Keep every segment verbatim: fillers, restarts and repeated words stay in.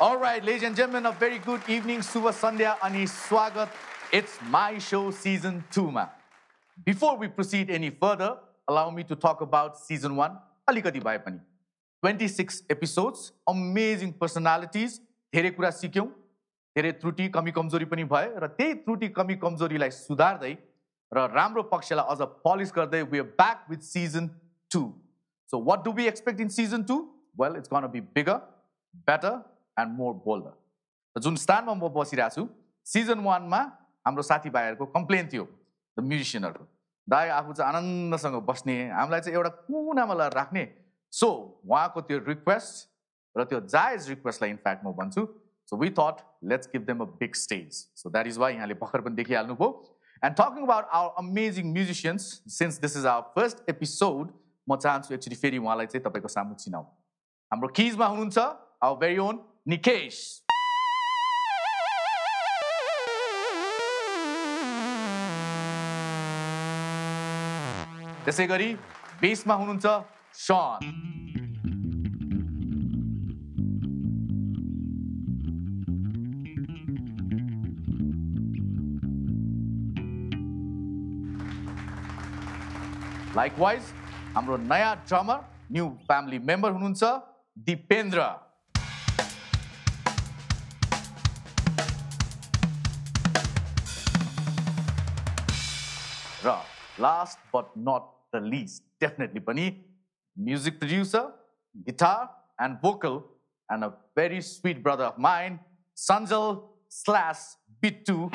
Alright, ladies and gentlemen, a very good evening. Suva Sandhya Ani Swagat. It's my show season two ma. Before we proceed any further, allow me to talk about season one, Alikati Bhai Pani. twenty-six episodes, amazing personalities. धेरै कुरा सिक्यौं, धेरै त्रुटि कमी कमजोरी पनि भए र त्यही त्रुटि कमी कमजोरीलाई सुधार्दै र राम्रो पक्षलाई अझ polish गर्दै we are back with season two. So what do we expect in season two? Well, it's going to be bigger, better and more bolder. The jun stand ma basirachu season one ma hamro sathi bhaiharko complaint थियो the musician harko dai afu cha ananda sanga basne hamlai cha euta kuna ma la rakhne so wahako tyo request ra tyo jaiz request la in fact ma banchu so we thought let's give them a big stage so that is why yahle bakhar pani dekhi halnu bho and talking about our amazing musicians since this is our first episode ma chahanchu actually feri wahalai chai tapaiko samu chinau hamro keys ma hununcha our very own Nikesh. Segari, Besma Hununsa, Shaan. Likewise, Hamro Naya Drummer, new family member Hununsa, Dipendra. Last but not the least, definitely Bunny, music producer, guitar and vocal, and a very sweet brother of mine, Sanjal Slash B two.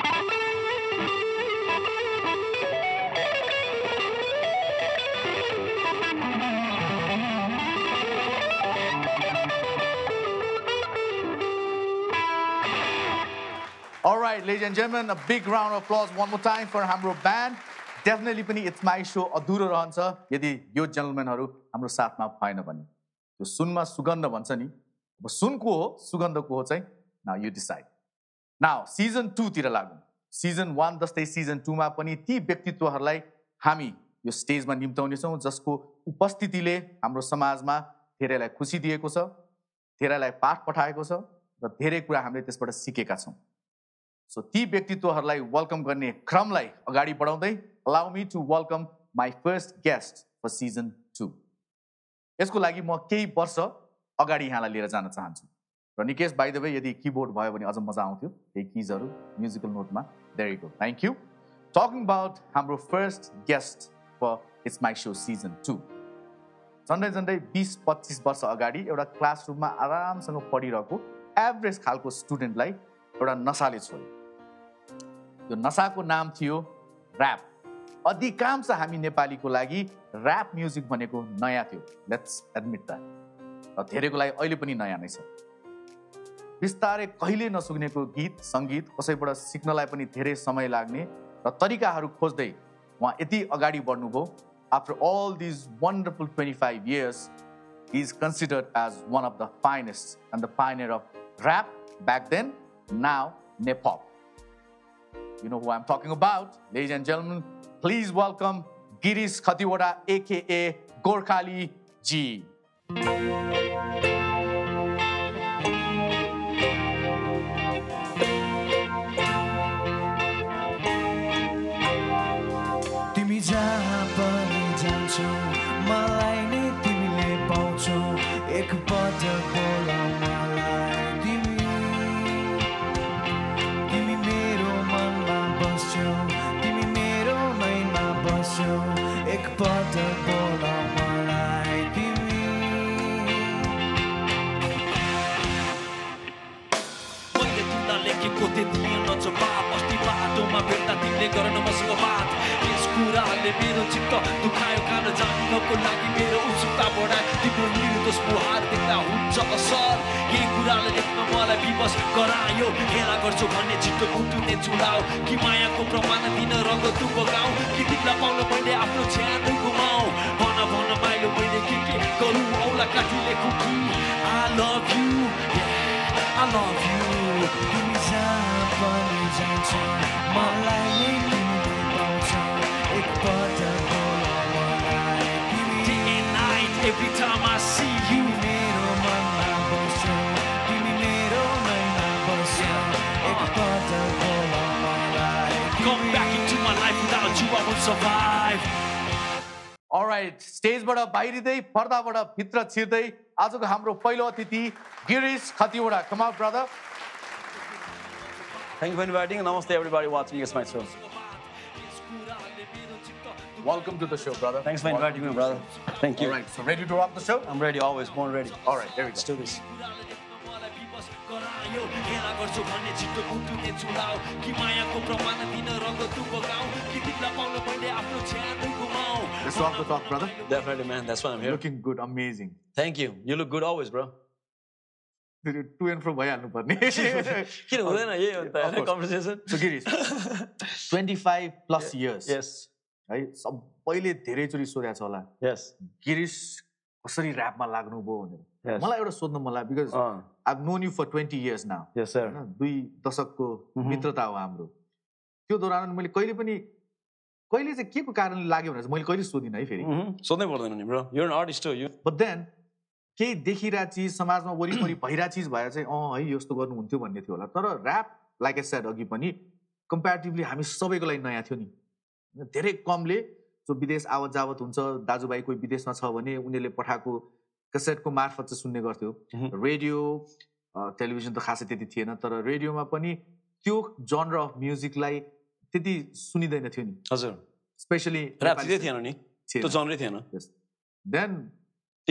All right, ladies and gentlemen, a big round of applause one more time for Hamro Band. Definitely पनि it's my show अधुरो रहन्छ यदि यो gentlemenहरु हाम्रो साथमा भएन भने यो सुनमा सुगन्ध भन्छ नि अब सुनको हो सुगन्धको हो चाहिँ now you decide. Now season two तिर लागौं. Season one जस्तै season two मा पनि ती व्यक्तित्वहरुलाई हामी यो स्टेजमा निम्ताउने छौं जसको उपस्थितिले हाम्रो समाजमा धेरैलाई खुशी दिएको छ, धेरैलाई पाठ पठाएको छ र धेरै कुरा हामीले त्यसबाट सिकेका छौं. So ती व्यक्तित्वहरुलाई वेलकम गर्ने क्रमलाई अगाडि बढाउँदै allow me to welcome my first guest for season two. यसको लागि म केही वर्ष अगाडि यहाँलाई लिएर जान चाहन्छु. र निकेश बाइ द वे यदि कीबोर्ड भयो भने अझ मजा आउँथ्यो. त्यही कीजहरु म्युजिकल नोटमा there you go. Thank you. Talking about हाम्रो first guest for It's My Show season two. झन्डै झन्डै बीस पच्चीस वर्ष अगाडि एउटा क्लासरुममा आरामसँग पढिरहेको एभरेज खालको स्टुडेन्टलाई एउटा नसाले छोड्यो. यो नसाको नाम थियो र्‍याप. अधिकांश हामी नेपालीको लागि र्‍याप म्युजिक भनेको नयाँ थियो. Let's admit that. र धेरैको लागि अहिले पनि नयाँ नै छ. विस्तारै कहिले नसुनेको गीत संगीत कसैबाट सिक्नलाई पनि धेरै समय लाग्ने र तरिकाहरू खोज्दै उहाँ यति अगाडि बढ्नुभयो. After all this wonderful twenty-five years he is considered as one of the finest and the pioneer of rap back then now Nepal. You know who I'm talking about, ladies and gentlemen. Please welcome Girish Khatiwada, aka Gorkhali G. But the ball of my life, तिमीले मेरो चित्त दुखायो कान जान्नको लागि मेरो उत्सुकता बढाए तिम्रो निर्दोष मुहार देख्दा हुन्छ असर यही कुराले देख्न मलाई विवश गरायो हेला गर्छु भन्ने छिटो उठ्ने चुडाउ कि मायाको प्रमाण दिन रग तु बगाऊ कि तिमीलाई पाउन मैले आफ्नो छ्यान गुमाऊ भन भन माइलो मैले के के गरौँ औला काटी लेखु कि I love you yeah, I love you तिमी जहाँ पनि जान्छौ मलाई नै every time I see you mero manma basyo timi mero naina basyo ekpata bola malai come back into my life without you I won't survive all right stage bada bahiride parda bada bhitra छिर्दै आजको हाम्रो पहिलो अतिथि Girish Khatiwada come on brother thank you for inviting namaste everybody watching us my show Welcome to the show, brother. Thanks for inviting me, brother. Thank you. All right, so ready to rock the show? I'm ready, always born ready. All right, here we go. Let's do this. Let's rock the talk, brother. Definitely, man. That's why I'm here. Looking good, amazing. Thank you. You look good always, bro. To and from bhayalnu parne kina hudaina yahi hunta hai conversation so Girish twenty-five plus yeah. years yes hai sabaile dherai chori sodhya cha hola yes Girish kasari rap ma lagnu bho bhanera malai euta sodhnu man la because uh. I've known you for twenty years now yes sir dui dasak ko mitrata ho hamro tyo doran maile kaile pani kaile cha ke ko karanle लाग्यो भने मैले कहिले सोधिन है फेरि सोध्नै पर्दैन नि bro you're an artist too you but then के देखिरा चीज समाजमा वरिपरि भइरा चीज भए चाहिँ अ है यस्तो गर्नु हुन्थ्यो भन्ने थियो होला तर र्‍याप लाइक आई सेड अघि पनि कम्पैरेटिभली हामी सबैको लागि नयाँ थियो नि धेरै कमले जो विदेश आवत जावत हुन्छ दाजुभाइ कोही विदेशमा छ भने उनीले पठाएको क्यासेटको मार्फत चाहिँ सुन्ने गर्थ्यो रेडियो टेलिभिजन त खासै त्यति थिएन तर रेडियोमा पनि त्यो जनर अफ म्युजिकलाई त्यति सुनिदैन थियो नि हजुर स्पेशली र्‍याप चाहिँ थिएन नि त्यो जनरै थिएन then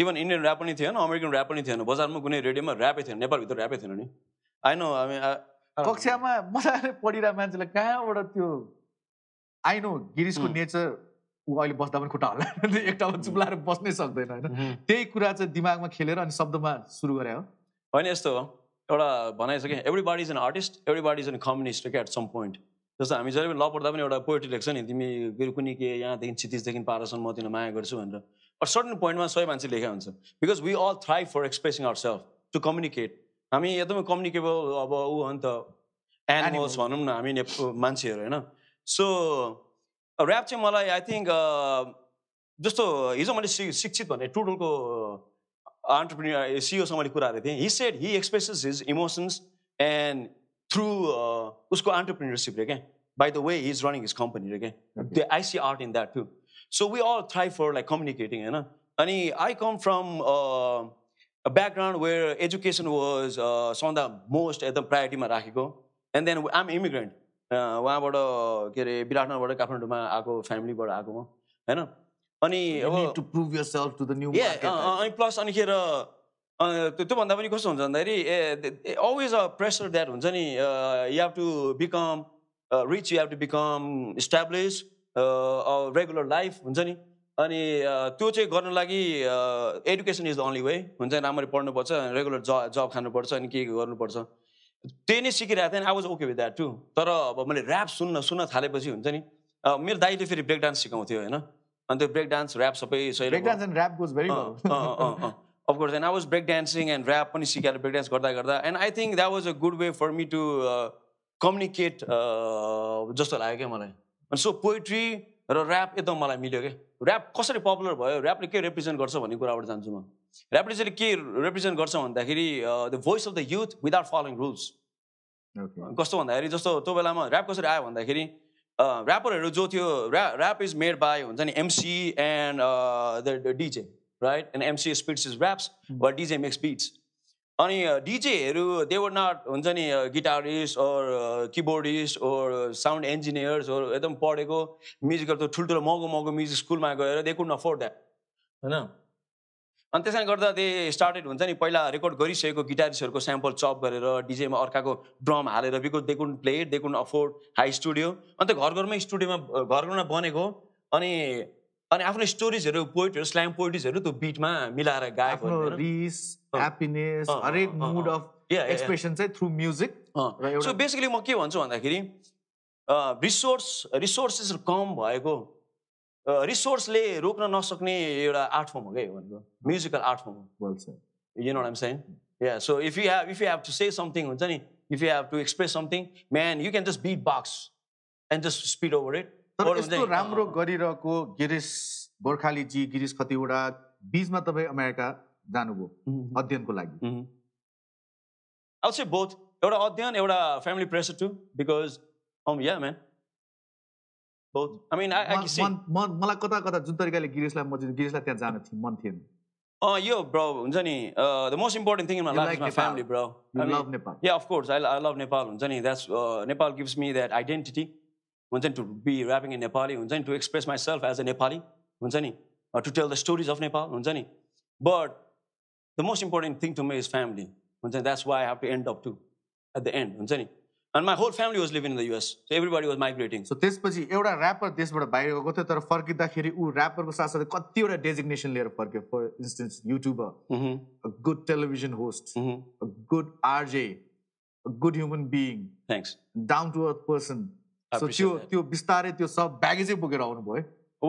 Even Indian rap only thei, no American rap only thei, no. Bazaar mein kunai radio mein rap thei, Nepal bhitar rap thei, no. I know, I mean. Koksha ma, mala padi ra man chala kya orat yo. I know, Girish ko nature, wo aile boss davan khota hola. Ek ta bas chupla ra boss ne sakde na, na. Tei kura cha dimag ma khele ra ani sabd ma shuru garyo. Honest ho, oda banai sakhe. Everybody is an artist. Everybody is a communist at some point. जस्तो हामी जहिले पनि ल पढ्दा पनि एउटा poetry लेख्छ नि तिमी गुरुकुनी के यहाँदेखि क्षितिजदेखि पारसम्म म तिमीलाई माया गर्छु भनेर अ सर्टन पोइन्टमा सबै मान्छे लेखेको हुन्छ because we all thrive for expressing our self to communicate हामी एकदमै कम्युनिकेबल अब ऊ हो नि त एनिमल्स भनौँ न हामी मान्छेहरू होइन सो ऱ्याप चाहिँ मलाई आई थिङ्क जस्तो हिजो मैले शिक्षित भने टुडलको एन्टरप्रिन्यर सिइओसँग मैले कुरा गरेको थिएँ he said he expresses his emotions and through uh, usko entrepreneurship again by the way he's running his company again okay. I see art in that too so we all thrive for like communicating you know and I come from uh, a background where education was uh, some of the most at the priority ma rakheko and then I'm immigrant waha bata ke re Mirafna bata Kathmandu ma aako family bata aako ma हैन अनि you need to prove yourself to the new yeah, market yeah and plus ani khera त्यो भन्दा पनि कस्तो हुन्छ भन्दाखेरि a always a pressure that हुन्छ नि you have to become rich you have to become establish a regular life हुन्छ नि अनि त्यो चाहिँ गर्नु लागि education is the only way हुन्छ राम्ररी पढ्नुपर्छ रेगुलर जब जब खानुपर्छ अनि के गर्नुपर्छ त्यही नै सिकिरहेको थिएँ I was okay with that too तर अब मैले ऱ्याप सुन्न सुन्न थालेपछि हुन्छ नि मेरो दाइले फेरि ब्रेक डान्स सिकाउँथ्यो होइन अनि त्यो ब्रेक डान्स ऱ्याप सबै सही Of course, and I was breakdancing and rap and sikera breakdance garda garda, and I think that was a good way for me to uh, communicate. Uh, just like I malai, and so poetry and rap एकदम मलाई मिल्यो के. Rap कसरी popular भयो, rapले के represent गर्छ भन्ने कुराबाट जान्छु म. Rapले चाहिँ के represent गर्छ भन्दाखेरि the voice of the youth without following rules. कस्तो भन्दाखेरि जस्तो त्यो बेलामा rap कसरी आयो भन्दाखेरि rapperहरू जो थियो rap is made by हुन्छ नि MC and uh, the, the DJ. Right, and MC spits his raps, mm-hmm. but DJ makes beats. Ani uh, DJ, they were not unjani uh, guitarists or uh, keyboardists or uh, sound engineers or edam padeko music garda thulthul mago mago music school ma gaera they couldn't afford that. Haina. Ani tesai garda they started unjani paila record gariseko guitarists haruko sample chop garera DJ ma arka ko drum halera because they couldn't play it, they couldn't afford high studio. Ani ta ghar ghar ma studio ma ghar ghar ma baneko अनि अनि आफ्नो स्टोरीजहरु poetry slam पोएट्रीजहरु त्यो बीटमा मिलाएर गाएको हो हैन रिस happiness हरेक मूड अफ एक्सप्रेसन चाहिँ थ्रु म्युजिक सो बेसिकली म के भन्छु भन्दाखेरि रिसोर्स रिसोर्सेस कम भएको रिसोर्सले रोक्न नसक्ने एउटा आर्ट फर्म हो के भनेको musical art form well sir you know what I am saying yeah so if you have if you have to say something हुन्छ नि if you have to express something man you can just beat box and just speed over it तर यस्तो राम्रो गरिरहेको गिरीश गोर्खाली जी गिरीश खतिवडा बीचमा तपाई America जानुभयो अध्ययनको लागि I would say both एउटा अध्ययन एउटा family pressure too because um yeah man both I mean I I can see मलाई कता कता जुन तरिकाले गिरीशलाई म गिरीशलाई त्यहाँ जान थिए मन थिएन अ यो ब्रो हुन्छ नि the most important thing in my life is my family bro I love Nepal yeah of course I I love Nepal हुन्छ नि that's Nepal gives me that identity to be rapping in Nepali, to express myself as a Nepali, or to tell the stories of Nepal. But the most important thing to me is family. That's why I have to end up too, at the end. And my whole family was living in the U S, so everybody was migrating. So this was a rapper, this was a bio, but the Farki Dakhiri, who rapper was also a designation layer for, for instance, YouTuber, mm-hmm. a good television host, mm-hmm. a good R J, a good human being, thanks, down to earth person. So you, you, bistare, you, sab baggage you bugger aun boy.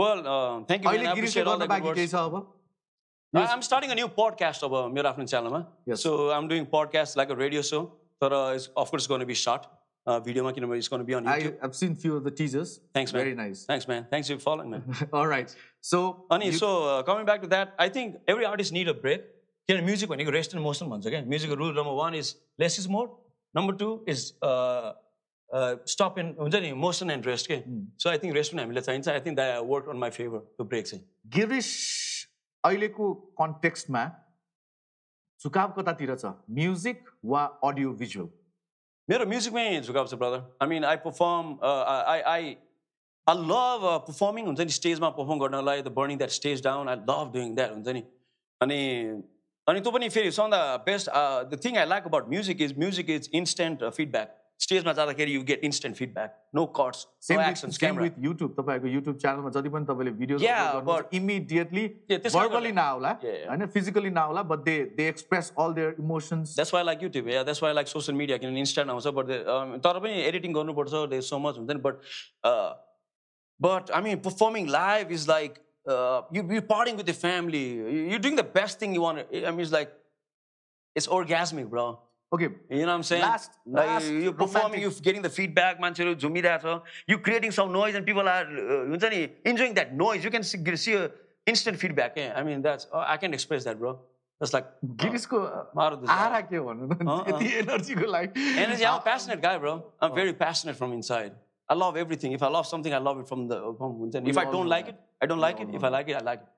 Well, uh, thank you. I appreciate all the good words. Yes. I'm starting a new podcast of uh, Mirafna Channel. Yes. So I'm doing podcasts like a radio show. But uh, it's, of course, it's going to be short. Uh, video making, it's going to be on YouTube. I, I've seen few of the teasers. Thanks, man. Very nice. Thanks, man. Thanks for following, man. All right. So, Ani, so uh, coming back to that, I think every artist need a break. You know, music when you rest and motion once again. Music rule number one is less is more. Number two is. Uh, Uh, stop in motion and rest. Mm. So I think rest in science. I think that worked on my favor to break. Girish, Aileko context ma, Zukav kata tira cha, music wa audio visual. Mero music mein Zukav cha brother. I mean, I perform. Uh, I I I love uh, performing. Unzani stage ma perform garna lai the burning that stage down. I love doing that. Unzani. Ani ani to pani feri. So the best. Uh, the thing I like about music is music is instant uh, feedback. Stage ma jada you get instant feedback, no cuts, no actions, same camera. Same with YouTube. Tapayko YouTube channel ma jati pani tapaile videos yeah, but immediately yeah, verbally now la, yeah, yeah. physically now la, but they they express all their emotions. That's why I like YouTube. Yeah, that's why I like social media. Can instant also, but tara pani editing garnu parcha. There's so much, but uh, but I mean performing live is like uh, you you're partying with your family. You're doing the best thing you want. I mean it's like it's orgasmic, bro. Okay, you know what I'm saying? Last, last like, you're performing, you're getting the feedback, man. You're creating some noise and people are uh, enjoying that noise. You can see, see uh, instant feedback. Yeah, I mean, that's, uh, I can express that, bro. That's like, Girishko, the energy go like. Energy, I'm a passionate guy, bro. I'm very passionate from inside. I love everything. If I love something, I love it from the, from, if I don't like it, I don't like it. If I like it, I like it.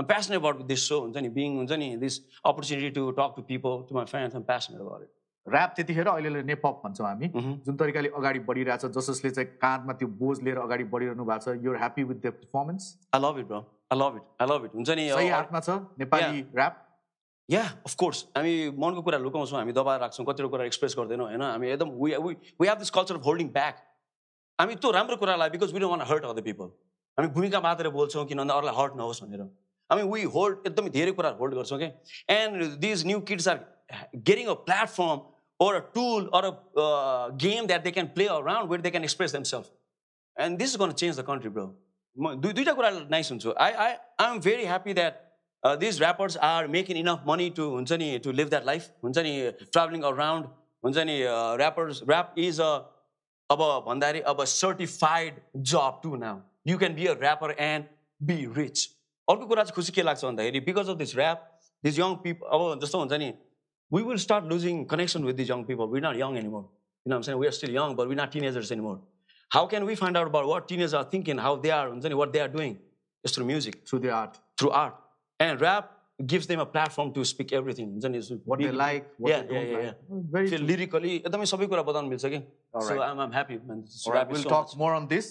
I'm passionate about this show, being this opportunity to talk to people, to my fans. I'm passionate about it. Rap त्यति हेर अहिले नेपप भन्छौ हामी जुन तरिकाले अगाडि बढिरहेछ जसले चाहिँ काँधमा त्यो बोझ लिएर अगाडि बढिरहनु भएको छ. You're happy with the performance? I love it, bro. I love it. I love it. हुन्छ नि सही हातमा छ Nepali rap. Yeah, of course. हामी मनको कुरा लुकाउँछौ, हामी दबाएर राख्छौ, कतिवटा कुरा एक्सप्रेस गर्दैनौ हैन. हामी एकदम we we have this culture of holding back. हामी त्यो राम्रो कुरालाई because we don't want to hurt other people. हामी भूमिका मात्र बोल्छौ किनभने अरूलाई हर्ट नहोस् भनेर. I mean, we hold, hold okay? And these new kids are getting a platform or a tool or a uh, game that they can play around where they can express themselves. And this is going to change the country, bro. I, I, I'm very happy that uh, these rappers are making enough money to, to live that life. Traveling around, uh, rappers, rap is a, a certified job too now. You can be a rapper and be rich. Because of this rap, these young people, we will start losing connection with these young people. We're not young anymore. You know what I'm saying? We are still young, but we're not teenagers anymore. How can we find out about what teenagers are thinking, how they are, what they are doing? It's through music. Through the art. Through art. And rap gives them a platform to speak everything. What they like, what yeah, they don't yeah, yeah, like. Yeah, yeah. Lyrically, all so right. I'm, I'm happy. Man. All right, we'll so talk much. more on this.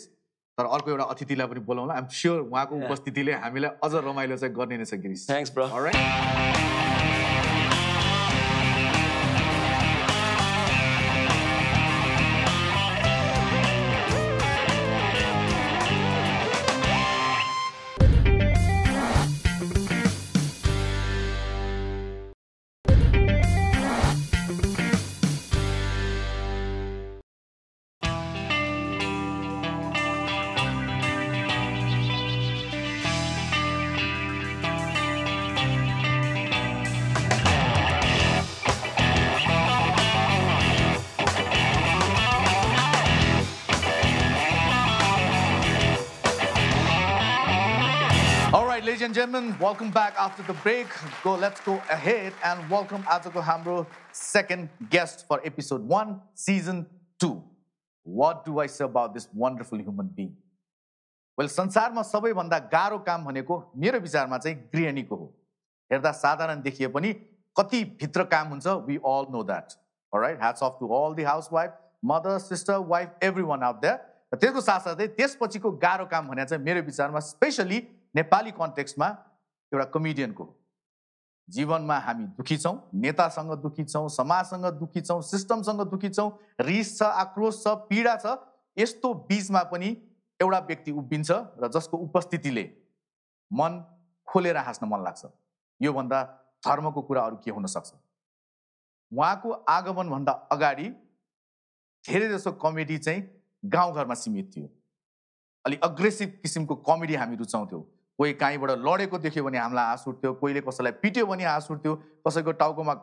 तर अर्को एउटा अतिथिलाई पनि बोलाउँला. आइ am sure उहाँको उपस्थितिले हामीलाई अझ रमाइलो चाहिँ गर्ने नै छ Girish. Thanks bro. Alright. gentlemen, welcome back after the break. Go, let's go ahead and welcome Azako Hamro, second guest for episode one, season two. What do I say about this wonderful human being? Well, संसारमा सबैभन्दा गाह्रो काम भनेको मेरो विचारमा चाहिँ गृहिणीको हो. हेर्दा साधारण देखिए पनि कति भित्र काम हुन्छ, we all know that. All right, hats off to all the housewife, mother, sister, wife, everyone out there. त्यसको साथसाथै त्यसपछिको गाह्रो काम भने चाहिँ मेरो विचारमा स्पेशली नेपाली कन्टेक्स्टमा एउटा कमेडियनको हो. जीवनमा हामी दुखी छौं, नेतासँग दुखी छौं, समाजसँग दुखी छौं, सिस्टमसँग दुखी छौं, रिस छ, आक्रोश छ, पीडा छ. यस्तो बीचमा पनि एउटा व्यक्ति उभिन्छ र जसको उपस्थितिले मन खोलेर हाँस्न मन लाग्छ. यो भन्दा धर्मको कुरा अरु के हुन सक्छ? उहाँको आगमन भन्दा अगाडि धेरै जसो कमेडी चाहिँ गाउँघरमा सीमित थियो. अलि अग्रेसिभ किसिमको कमेडी हामी रुचाउँथ्यौं. कोही काहीँबाट लडेको देख्यो भने हामीलाई हाँस उठ्थ्यो, कोहीले कसैलाई पिट्यो भने हाँस उठ्थ्यो, कसैको टाउकोमा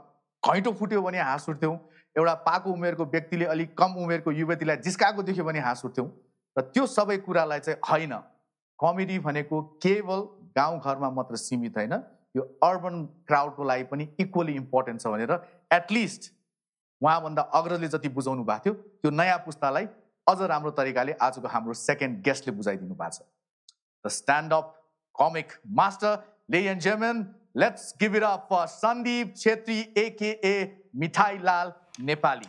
घैँटो फुट्यो भने हाँस उठ्थ्यौं, एउटा पाको उमेरको व्यक्तिले अलिक कम उमेरको युवतीलाई जिस्काएको देख्यो भने हाँस उठ्थ्यौं. र त्यो सबै कुरालाई चाहिँ हैन, कमेडी भनेको केवल गाउँघरमा मात्र सीमित हैन, यो अर्बन क्राउडको लागि पनि इक्वली इम्पोर्टेन्ट छ भनेर एटलिस्ट उहाँभन्दा अग्रजले जति बुझाउनु भएको थियो त्यो नयाँ पुस्तालाई अझ राम्रो तरिकाले आजको हाम्रो सेकेन्ड गेस्टले बुझाइदिनु भएको छ. The stand up comic master, lady and gentlemen, let's give it up for Sandeep Chhetri AKA Mithai Lal Nepali.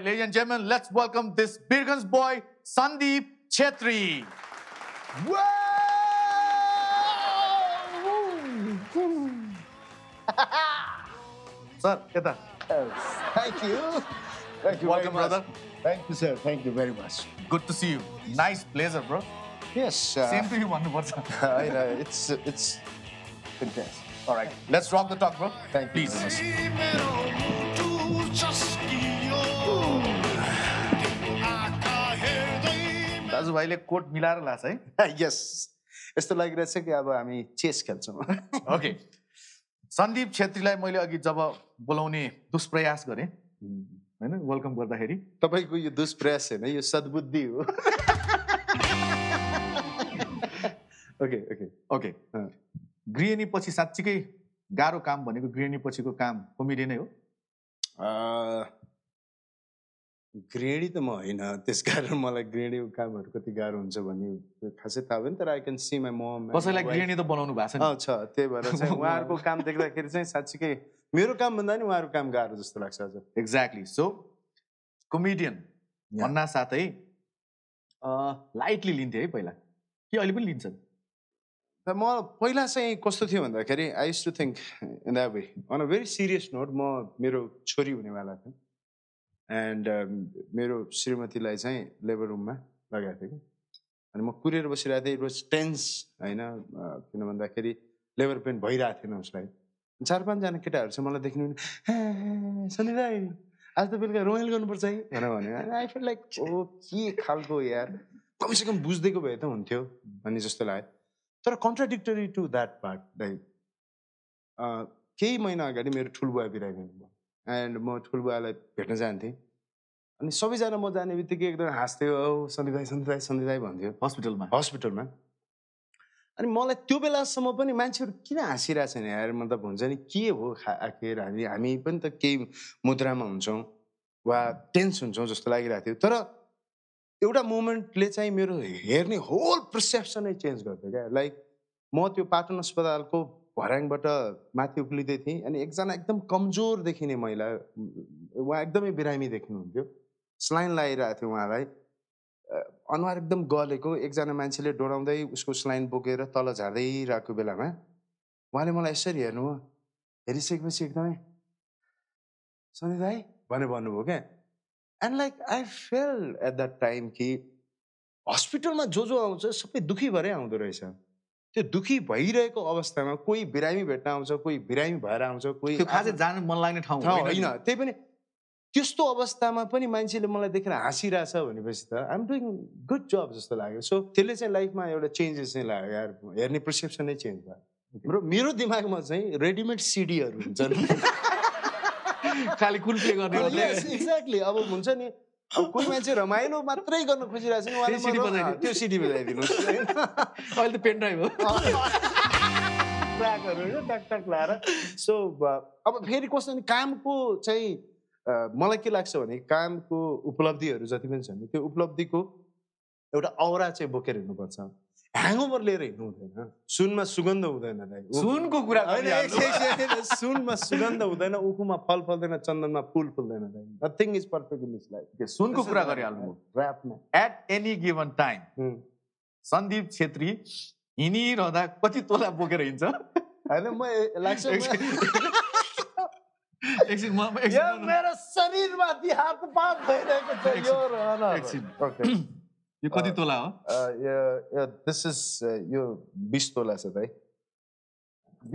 Ladies and gentlemen, let's welcome this Birgan's boy, Sandip Chhetri. Sir, get that. Thank you. Thank you. Welcome, brother. Thank you, sir. Thank you very much. Good to see you. Nice blazer, bro. Yes. Uh, Same to you, one more time. I know. It's, it's fantastic. All right. Let's rock the talk, bro. Thank you. Please. दाजुभाइले coat मिलाएर लाछ है. यस, यस्तो लागिरहेछ कि अब हामी chess खेल्छौँ. ओके, सन्दीप छेत्रीलाई मैले अघि जब बोलाउने दुष्प्रयास गरेँ हैन, वेलकम गर्दाखेरि तपाईको यो दुष्प्रयास हैन, यो सद्बुद्धि हो. ओके ओके ओके गृहिणी पछि साच्चीकै गाह्रो काम भनेको गृहिणी पछिको काम कमेडी नै हो. गृहिणी त म हैन, त्यसकारण मलाई गृहिणीको कामहरु कति गाह्रो हुन्छ भन्ने खासै थाहा भएन. तर I can see my mom कसैलाई गृहिणी त बनाउनु भएको छ नि. अच्छा, त्यही भएर चाहिँ उहाँहरुको काम देख्दाखेरि चाहिँ साच्चीकै मेरो काम भन्दा नि उहाँहरुको काम गाह्रो जस्तो लाग्छ आज. एक्ज्याक्टली. सो कमेडियन भन्ना साथै अ लाइटली लिन्थे है पहिला, कि अहिले पनि लिन्छन्? तर म पहिला चाहिँ कस्तो थियो भन्दाखेरि I use to think in that way, on a very serious note. म मेरो छोरी हुनेवाला थियो And मेरो श्रीमती लाई चाहिँ लेबर रूम में लगाया थे कि अनि म कुरियर बसिरहेको थिएँ. इट वाज टेन्स हैन, किन भन्दाखेरि लेबर पेन भइरहेको थिएन उसलाई. चार पाँच जना केटाहरु चाहिँ मलाई देख्नु नि सनी दाइ आज त बेलुका रोयल गर्नुपर्छ है भनेर भन्यो. आई फिल लाइक ओ के खालको यार, कमसे कम बुझ्दैको भए त हुन्थ्यो भन्ने जस्तो लाग्यो. तर contradictory to that part like केही महिना अगाडि मेरो ठुलबुवा बिरामी हुनुभयो एन्ड म ठुलबुवालाई भेट्न जान्थेँ. अनि सबैजना म जाने बित्तिकै एकदम हाँस्थ्यो, औ सन्दीप दाइ सन्दीप दाइ सन्दीप दाइ भन्थ्यो हस्पिटलमा हस्पिटलमा अनि मलाई त्यो बेलासम्म पनि मान्छेहरू किन हाँसिरहेको छैन यार, मतलब हुन्छ नि के हो आखिर हामी हामी पनि त केही मुद्रामा हुन्छौँ वा टेन्स हुन्छौँ जस्तो लागिरहेको थियो. तर एउटा मोमेन्टले चाहिँ मेरो हेर्ने होल पर्सेप्सनै चेन्ज गर्थ्यो क्या. लाइक म त्यो पाटन अस्पतालको भर्याङबाट माथि उक्लिँदै थिएँ अनि एकजना एकदम कमजोर देखिने महिला, उहाँ एकदमै बिरामी देखिनुहुन्थ्यो, स्लाइन लगाइरहेको थियो, उहाँलाई अनुहार एकदम गलेको. एकजना मान्छेले डोराउँदै उसको स्लाइन बोकेर तल झार्दैरहेको बेलामा उहाँले मलाई यसरी हेर्नुभयो, हेरिसकेपछि एकदमै सन्दीप दाइ भने भन्नुभयो क्या. And like I fail at that time कि हस्पिटलमा जो जो आउँछ सबै दुःखी भएरै आउँदो रहेछ. त्यो दुखी भइरहेको अवस्थामा कोही बिरामी भेट्न आउँछ, कोही बिरामी भएर आउँछ, कोही खासै जान मन लाग्ने ठाउँ होइन. त्यही पनि त्यस्तो अवस्थामा पनि मान्छेले मलाई देखेर हाँसिरहेछ भनेपछि त आइएम डुइङ गुड जब जस्तो लाग्यो. सो त्यसले चाहिँ लाइफमा एउटा चेन्जेस चाहिँ लाग्यो यार, हेर्ने पर्सेप्सनै चेन्ज भयो मेरो. दिमागमा चाहिँ रेडिमेड सिडीहरू हुन्छन् खालि कुन प्ले गर्ने. एक्ज्याक्टली अब हुन्छ नि कोही मान्छे रमाइलो मात्रै गर्न खोजिरहेको छ नि उहाँले त्यो सिडी बजाइदिनुहोस्. अहिले त पेन ड्राइभ हो, ट्र्याकहरू टक टक लाएर. सो अब फेरि कस्तो नि कामको चाहिँ मलाई के लाग्छ भने कामको उपलब्धिहरू जति पनि छन् त्यो उपलब्धिको एउटा औरा चाहिँ बोकेर हिँड्नुपर्छ. ह्याङओभर लिएर हिँड्नु हुँदैन. सुनमा सुगन्ध हुँदैन, सुनको कुरा सुनमा सुगन्ध हुँदैन, उखुमा फल फल्दैन, चन्दनमा फुल फुल्दैन. Nothing is perfect in this life. सुनको कुरा गरिहाल्नु ऱ्यापमा at any given time Sandeep Chhetri हिँडिरहँदा कति तोला बोकेर हिँड्छ होइन म लाग्छ मेरो शरीरमा दिहाको पाप भइरहेको छ यो रहन. यो कति तोला हो? दिस इज यो बीस तोला छ भाइ.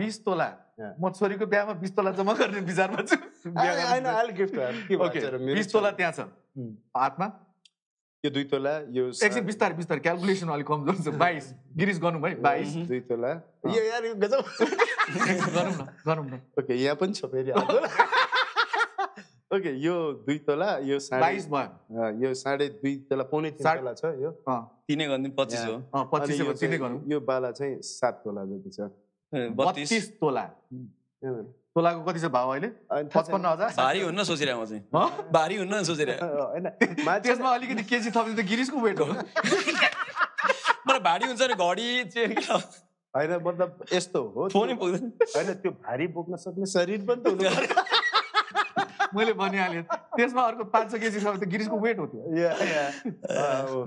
बीस तोला म छोरीको बिहामा बीस तोला जम्मा गर्ने विचारमा छु. बीस तोला त्यहाँ छ हातमा, यो दुई तोला, यो एकछिन बिस्तारै बिस्तारै क्यालकुलेसन अलिक कमजोर छ. बाइस गिरिश गर्नु भाइ, बाइस दुई तोला यो यार यो गजब गरौँ न गरौँ न. ओके यहाँ पनि छ फेरि. ओके यो दुई तोला, यो बाइस भयो, यो साढे दुई तोला पौने तिन तोला छ. यो तिनै गर्नु पच्चिस हो, पच्चिस हो तिनै गर्नु. यो बाला चाहिँ सात तोला जति छ, बत्तिस तोला. तोलाको कति छ भाउ अहिले? पचपन्न हजार. भारी हुन्न सोचिरहेको म चाहिँ, भारी हुन्न सोचिरहेको होइन. त्यसमा अलिकति केजी थप्नु त गिरिशको वेट हो, मलाई भारी हुन्छ नि घडी चाहिँ होइन. मतलब यस्तो हो होइन त्यो भारी बोक्न सक्ने शरीर पनि त हुनु. मैले भनिहालेँ त्यसमा अर्को पाँच छ केजी त गिरिशको वेट हो त्यो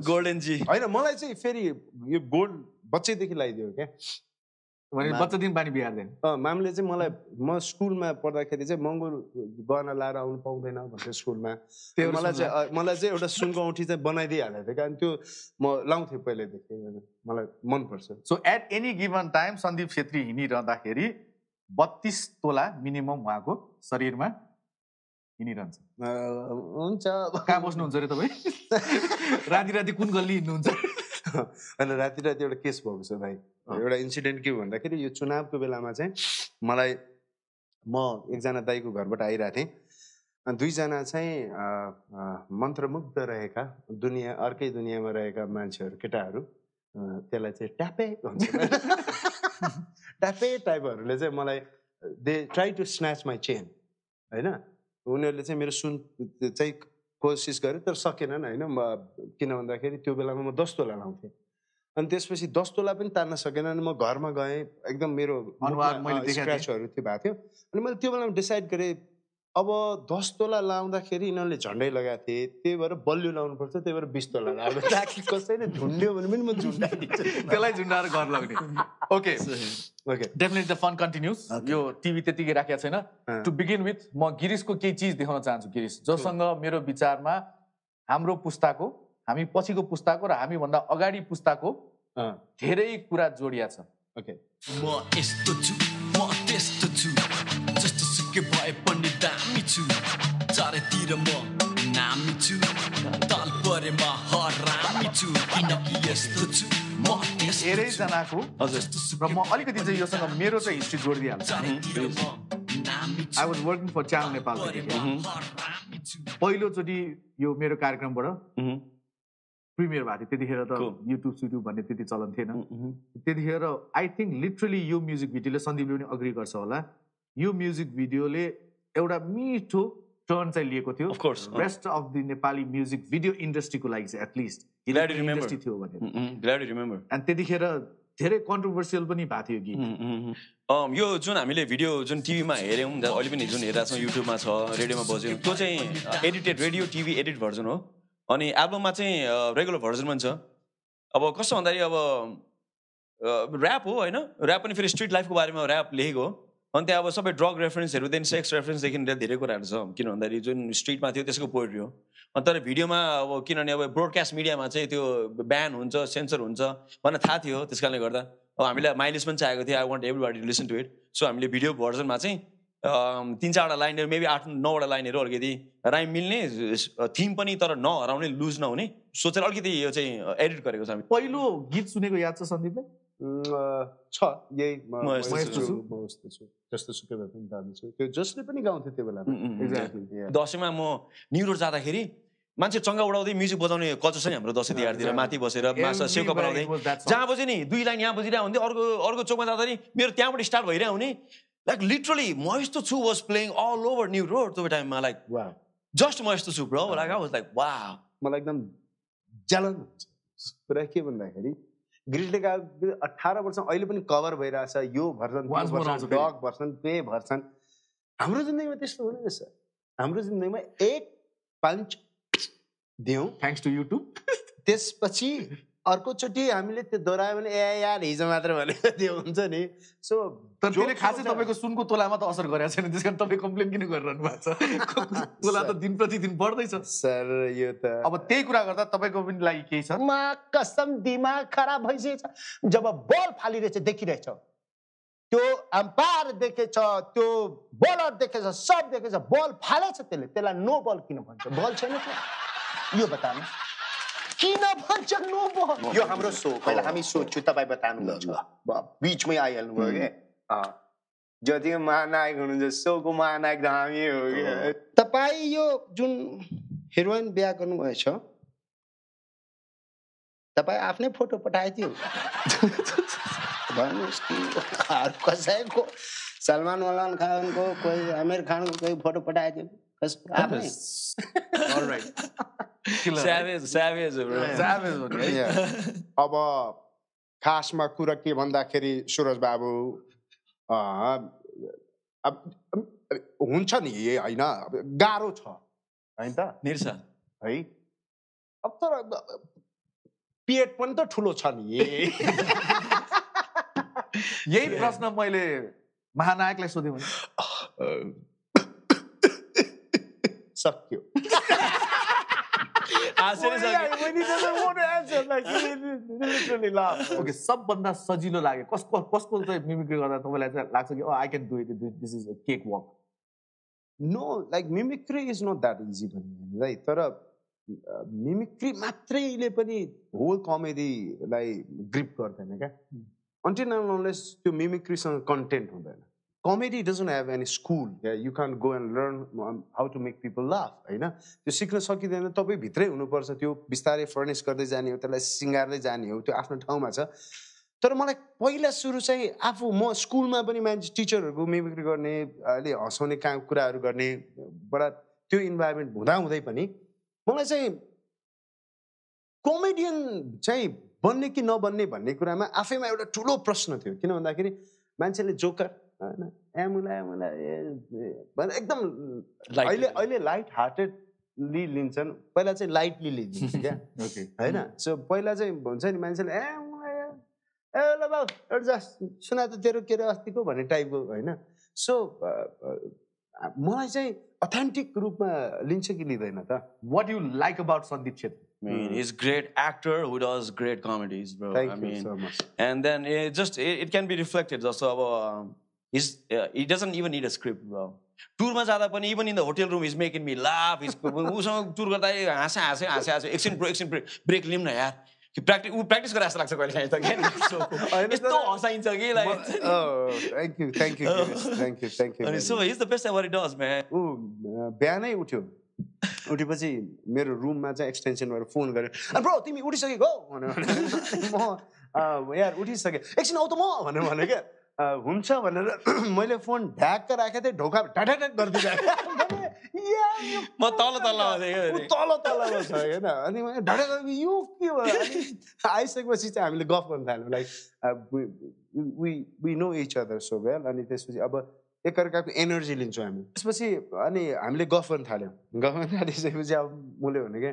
गोल्डन जी होइन. मलाई चाहिँ फेरि यो गोल्ड बच्चैदेखि लगाइदियो क्या, भने बच्चादेखि पानी बिहार्दैन. मामले चाहिँ मलाई म स्कुलमा पढ्दाखेरि चाहिँ महँगो गहना लाएर आउनु पाउँदैन भन्थ्यो स्कुलमा. त्यो मलाई चाहिँ मलाई चाहिँ एउटा सुनको औँठी चाहिँ बनाइदिइहालेको थियो कारण त्यो म लाउँथेँ पहिल्यैदेखि, मलाई मनपर्छ. So at any given time Sandeep Chhetri हिँडिरहँदाखेरि बत्तिस तोला मिनिमम उहाँको शरीरमा हिँडिरहन्छ. हुन्छ कहाँ बस्नुहुन्छ अरे तपाईँ? राति राति कुन गल्ली हिँड्नुहुन्छ? होइन राति राति एउटा केस भएको छ भाइ. एउटा इन्सिडेन्ट के भन्दाखेरि यो चुनावको बेलामा चाहिँ मलाई म एकजना दाईको घरबाट आइरहेको थिएँ अनि दुईजना चाहिँ मन्त्रमुग्ध रहेका दुनियाँ अर्कै दुनियाँमा रहेका मान्छेहरू केटाहरू, त्यसलाई चाहिँ ट्यापे भन्छ, ट्यापे टाइपहरूले चाहिँ मलाई they try to snatch my chain होइन. उनीहरूले चाहिँ मेरो सुन चाहिँ कोसिस गर्यो तर सकेनन् होइन. म किन भन्दाखेरि त्यो बेलामा म दस तोला लाउँथेँ अनि त्यसपछि दस तोला पनि तान्न सकेन अनि म घरमा गएँ. एकदम मेरो अनुहार स्क्रचहरू त्यो भएको थियो अनि मैले त्यो बेलामा डिसाइड गरेँ अब दस तोला लाउँदाखेरि इनले झण्डै लगाए थिए त्यही भएर बल्यो लाउनु पर्छ त्यही भएर बीस तोला लाग्यो ताकि कसैले झुण्ड्यो भने पनि म झुण्डाइदिन्छु त्यसलाई झुण्डाएर घर लाग्ने okay okay definitely the fun continues यो टिभी त्यतिकै राखेको छैन टु बिगिन विथ म गिरीशको केही चीज देखाउन चाहन्छु गिरीश जससँग मेरो विचारमा हाम्रो पुस्ताको हामी पछिको पुस्ताको र हामी भन्दा अगाडि पुस्ताको धेरै कुरा जोडिया छ ओके म यस्तो छु म त्यस्तो छु Boy, pani dami chu, chare tirama nami chu, dal pare ma harami chu, inaki yesto chu, ma yesto chu. Erey zanaku, Brahma. Alikati ji, yosanga mero cha history jodi diya. I was working for Channel Nepal. Poilo jodi yo mero कार्यक्रम बड़ा premiere बाती तेरी हेरा तो YouTube studio बने तेरी चलन थे ना तेरी हेरा I think literally यो music video ले संदीप लोगों ने agree कर साला यो म्युजिक भिडियोले एउटा मिठो टर्न चाहिँ लिएको थियो of course rest of the Nepali music video इन्डस्ट्रीको लागि चाहिँ at least glad you remember थियो भने ग्ल्याड यु रिमेम्बर अनि त्यतिखेर धेरै कन्ट्रोभर्सियल पनि भएको थियो गीत अम यो जुन हामीले भिडियो जुन टिभीमा हेर्यौं अहिले पनि जुन हेरेका छौं युट्युबमा छ रेडियोमा बज्यो त्यो चाहिँ edited radio TV edit version हो अनि एल्बममा चाहिँ रेगुलर भर्जन पनि छ अब कस्तो भन्दाखेरि अब र्‍याप हो हैन र्‍याप पनि फेरि स्ट्रीट लाइफको बारेमा र्‍याप लेखेको हो अनि त्यहाँ अब सबै ड्रग रेफरेन्सहरू देन सेक्स रेफरेन्सदेखि लिएर धेरै कुराहरू छ किन भन्दाखेरि जुन स्ट्रिटमा थियो त्यसको पोएट्री हो अनि तर भिडियोमा अब किनभने अब ब्रोडकास्ट मिडियामा चाहिँ त्यो ब्यान हुन्छ सेन्सर हुन्छ भनेर थाहा थियो त्यस कारणले गर्दा अब हामीलाई माइलेज पनि चाहिएको थियो I want everybody to listen to it so हामीले भिडियो भर्जनमा चाहिँ तीन चारवटा लाइनहरू मेबी आठ नौवटा लाइनहरू अलिकति राइम मिल्ने थिम पनि तर नहराउने लुज नहुने सोचेर अलिकति यो चाहिँ एडिट गरेको छ हामी पहिलो गीत सुनेको याद छ सन्दीपले छ यही मोइस्टुसु मोइस्टुसु जस्तो सुके भए पनि दामी छ त्यो जसले पनि गाउँथे त्यो बेलामा एक्ज्याक्टली दशैंमा म न्यू रोड जाँदाखेरि मान्छे चङ्गा उडाउँदै म्युजिक बजाउने कल्चर छ नि हाम्रो दशैं तिहारतिर माथि बसेर माछा सेउका बनाउँदै जहाँ बजे नि दुई लाइन यहाँ बजिरहेको हुन्थ्यो अर्को अर्को चोकमा जाँदाखेरि मेरो त्यहाँबाट स्टार्ट भइरहेको हुने लाइक लिटरली मोइस्टुसु was playing all over New Road त्यो टाइममा लाइक जस्ट मोइस्टुसु bro like I was like wow मलाई एकदम ज्यालन हुन्छ कुरा के भन्दाखेरि ग्रिजले गाएको अठारह वर्ष अहिले पनि कभर भइरहेछ यो भर्सन भर्सन डग भर्सन पे भर्सन हाम्रो जिन्दगीमा त्यस्तो हुने रहेछ हाम्रो जिन्दगीमा एक पञ्च दियौँ थ्याङ्क्स टु युट्युब त्यसपछि अर्कोचोटि हामीले त्यो दोहोऱ्यायो भने ए यार हिजो मात्र भनेर त्यो हुन्छ नि सो तर त्यसले खासै तपाईँको सुनको तोलामा त असर गरेको छैन त्यसकारण तपाईँ कम्प्लेन किन गरिरहनु भएको छ तोला त दिन प्रतिदिन बढ्दैछ सर यो त अब त्यही कुरा गर्दा तपाईँको पनि लागि केही छ म कसम दिमाग खराब भइसकेछ जब बल फालिरहेछ देखिरहेछ त्यो अम्पायर देखेछ त्यो बलर देखेछ सब देखेछ बल फालेछ त्यसले त्यसलाई नो बल किन भन्छ बल छैन यो बताउनु किना भन्छ नो बल यो हाम्रो सो पहिला हामी सोच्छु तपाईँ बताउनुहुन्छ बीचमै आइहाल्नु भयो के जति महानायक हुनुहुन्छ सोको महानायक हामी हो के तपाईँ यो जुन हिरोइन बिहा गर्नुभएछ तपाईँ आफ्नै फोटो पठाएको थियो सलमान वलन खानको कोही आमिर खानको कोही फोटो पठाएको थियो अब खासमा कुरा के भन्दाखेरि सुरज बाबु अब हुन्छ नि होइन गाह्रो छ हैन त निर्सा है अब तर पेट पनि त ठुलो छ नि यही प्रश्न मैले महानायकलाई सोधेँ सक्यो ओके सबभन्दा सजिलो लाग्यो कसको कसको चाहिँ मिमिक्री गर्दा तपाईँलाई चाहिँ लाग्छ कि I can do it this is a cake walk no like mimicry is not that easy भन्ने तर मिमिक्री मात्रैले पनि होल कमेडीलाई ग्रिप गर्दैन क्या अन्टिल एन्ड अनलेस त्यो मिमिक्रीसँग कन्टेन्ट हुँदैन Comedy doesn't have any school. Yeah, you can't go and learn um, how to make people laugh. You know, you सिक्न सकिदैन तपाईं भित्रै हुनुपर्छ त्यो बिस्तारै फर्निश गर्दै जाने हो त्यसलाई सिंगार्दै जाने हो त्यो आफ्नो ठाउँमा छ तर मलाई पहिला सुरु चाहिँ आफू म स्कुलमा पनि मान्छे टिचरहरुको मिमिक्री गर्ने अहिले हसाउने काम कुराहरु गर्ने बडा त्यो इन्भाइरोमेन्ट हुँदा हुँदै पनि मलाई चाहिँ कमेडियन चाहिँ बन्ने कि नबन्ने भन्ने कुरामा आफैमा एउटा ठुलो प्रश्न थियो किन भन्दाखेरि मान्छेले जोकर एकदम लाइट हार्टेडली लिन्छन् पहिला चाहिँ लाइटली लिन्छन् क्या हैन सो पहिला चाहिँ भन्छ नि मान्छेले ए मलाई ए ल बाउ एउटा जस्ट सुना त तेरो केरे अस्तिको भन्ने टाइपको हैन सो मलाई चाहिँ authentic रूपमा लिन्छ कि लिदैन त what you like about Sandip Chhetri I mean, he's a great actor who does great comedies, bro. Thank I mean, you so much. And then it just, it, it can be reflected. So, uh, uh, he doesn't even need a script, bro. Tour ma jada pani, even in the hotel room, he's making me laugh. He's usang tour karta hase hase hase hase. Action break, action break, break lim na yaar. He practice, he practice kar hasa lagsa kailai chahi. So, it's to hasa incha ki like. Oh, thank you, thank you, Girish. Thank you, thank you. And so he's the best at what he does, man. Oh, bihanai uthyo. उठेपछि मेरो रुममा चाहिँ एक्सटेन्सनबाट phone गरे अनि bro तिमी उठिसकेको भनेर म यार उठिसके एकछिन आउ त म भनेर भने के हुन्छ भनेर मैले फोन ढ्याक्क राखे थिए ढोका ढाढाढ गर्दै गए म तल तल आउँथे तल तल छ हैन अनि म ढाढा यो के भयो अनि आइसकेपछि चाहिँ हामीले गफ गर्न थाल्यौं like we we know each other so well अनि त्यसपछि अब एक अर्काको एनर्जी लिन्छौँ हामी त्यसपछि अनि हामीले गफ गर्न थाल्यौँ गफ गर्न थालिसकेपछि अब मैले भने के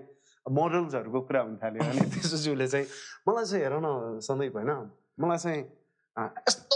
मोडल्सहरुको कुरा हुन थाल्यो अनि त्यसपछि उले चाहिँ मलाई चाहिँ हेर न सन्दीप हैन मलाई चाहिँ यस्तो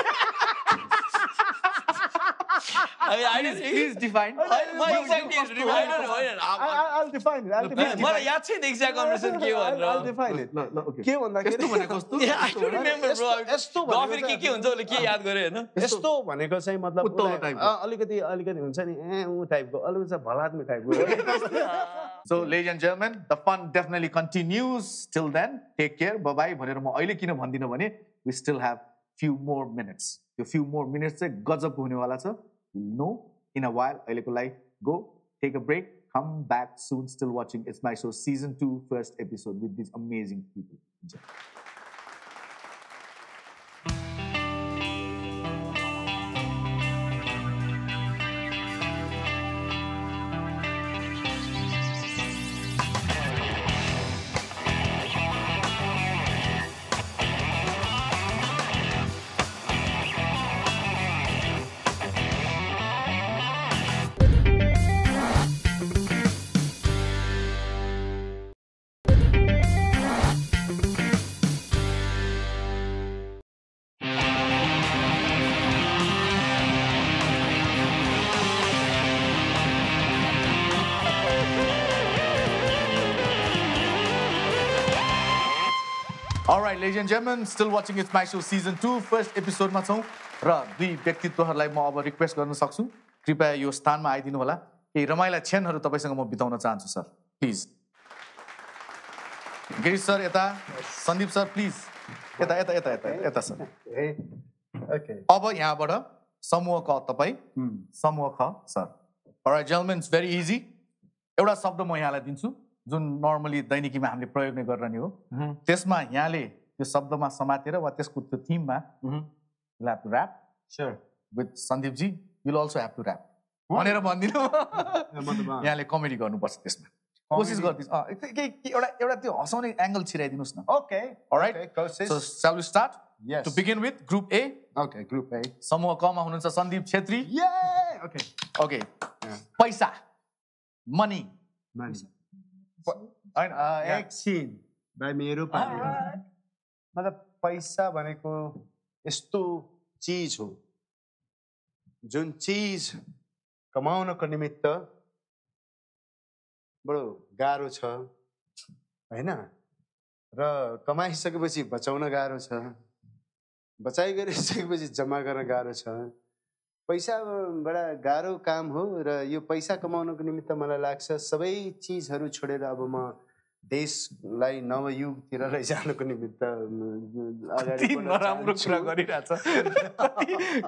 I mean, I he is defined. My exact is defined. I don't know. I'll, I'll define it. I'll define it. I don't know the exact conversation. I'll, I'll define it. No, no, okay. Yeah, I don't remember, bro. What do you remember? What do you remember? What do you remember? What do you remember? Alikati, Alikati huncha ni. Eh, u type ko. Always a bhalatme type ko. So, ladies and gentlemen, the fun definitely continues. Till then, take care. Bye-bye. Bhanera ma aile kina bhandina bhane, we still have few more minutes. Yo few more minutes chai gajab hune wala cha. No, in a while, Aileko Lai, go, take a break, come back soon, still watching It's My Show Season two, first episode with these amazing people. Enjoy. Ladies and gentlemen, still watching It's My Show Season two, first episode. I will request you to prepare your stand. I will request you to prepare your stand. Please. Girish sir, eta, Sandip sir, please. Eta, eta, eta, eta, eta, sir. Okay. Now, here, Samuha Kha Tapai, Samuha Kha, sir. Alright, gentlemen, it's very easy. I will give you a word. जो normally दैनिकी में हमने प्रयोग नहीं कर रहे हो, तेस्मा याले जो शब्द में समातेरा वातेस कुत्ते थीम में, you'll have to rap. Sure. With Sandip Ji, you'll also have to rap. अनेरा बंदिलो, याले comedy करनु पड़ता तेस्मा. कोशिश करती हूँ. क्या क्या वाला वाला त्यो आसान एक angle चिराई दिनों से ना. Okay. Alright. So shall we start? Yes. To begin with, Group A. Okay. Group A. समूह कामा हुनसा Sandeep Chhetri. Yeah. Okay. Okay. पैसा, money. Money. एक्शन भाई मेरो पानी मतलब पैसा बने को इस्तो चीज हो जोन चीज कमाओ ना करने में तो बड़ो गारो छा है ना र कमाई हिस्सा के बच्ची बचाओ ना गारो छा बचाई कर हिस्से के बच्ची जमा करना गारो छा पैसा बड़ा गारो काम हो र यो पैसा कमाउनको निमित्त मलाई लाग्छ सबै चीजहरु छोडेर अब म देशलाई नव युगतिर लैजानको निमित्त अगाडि बढ्न राम्रो कुरा गरिराछ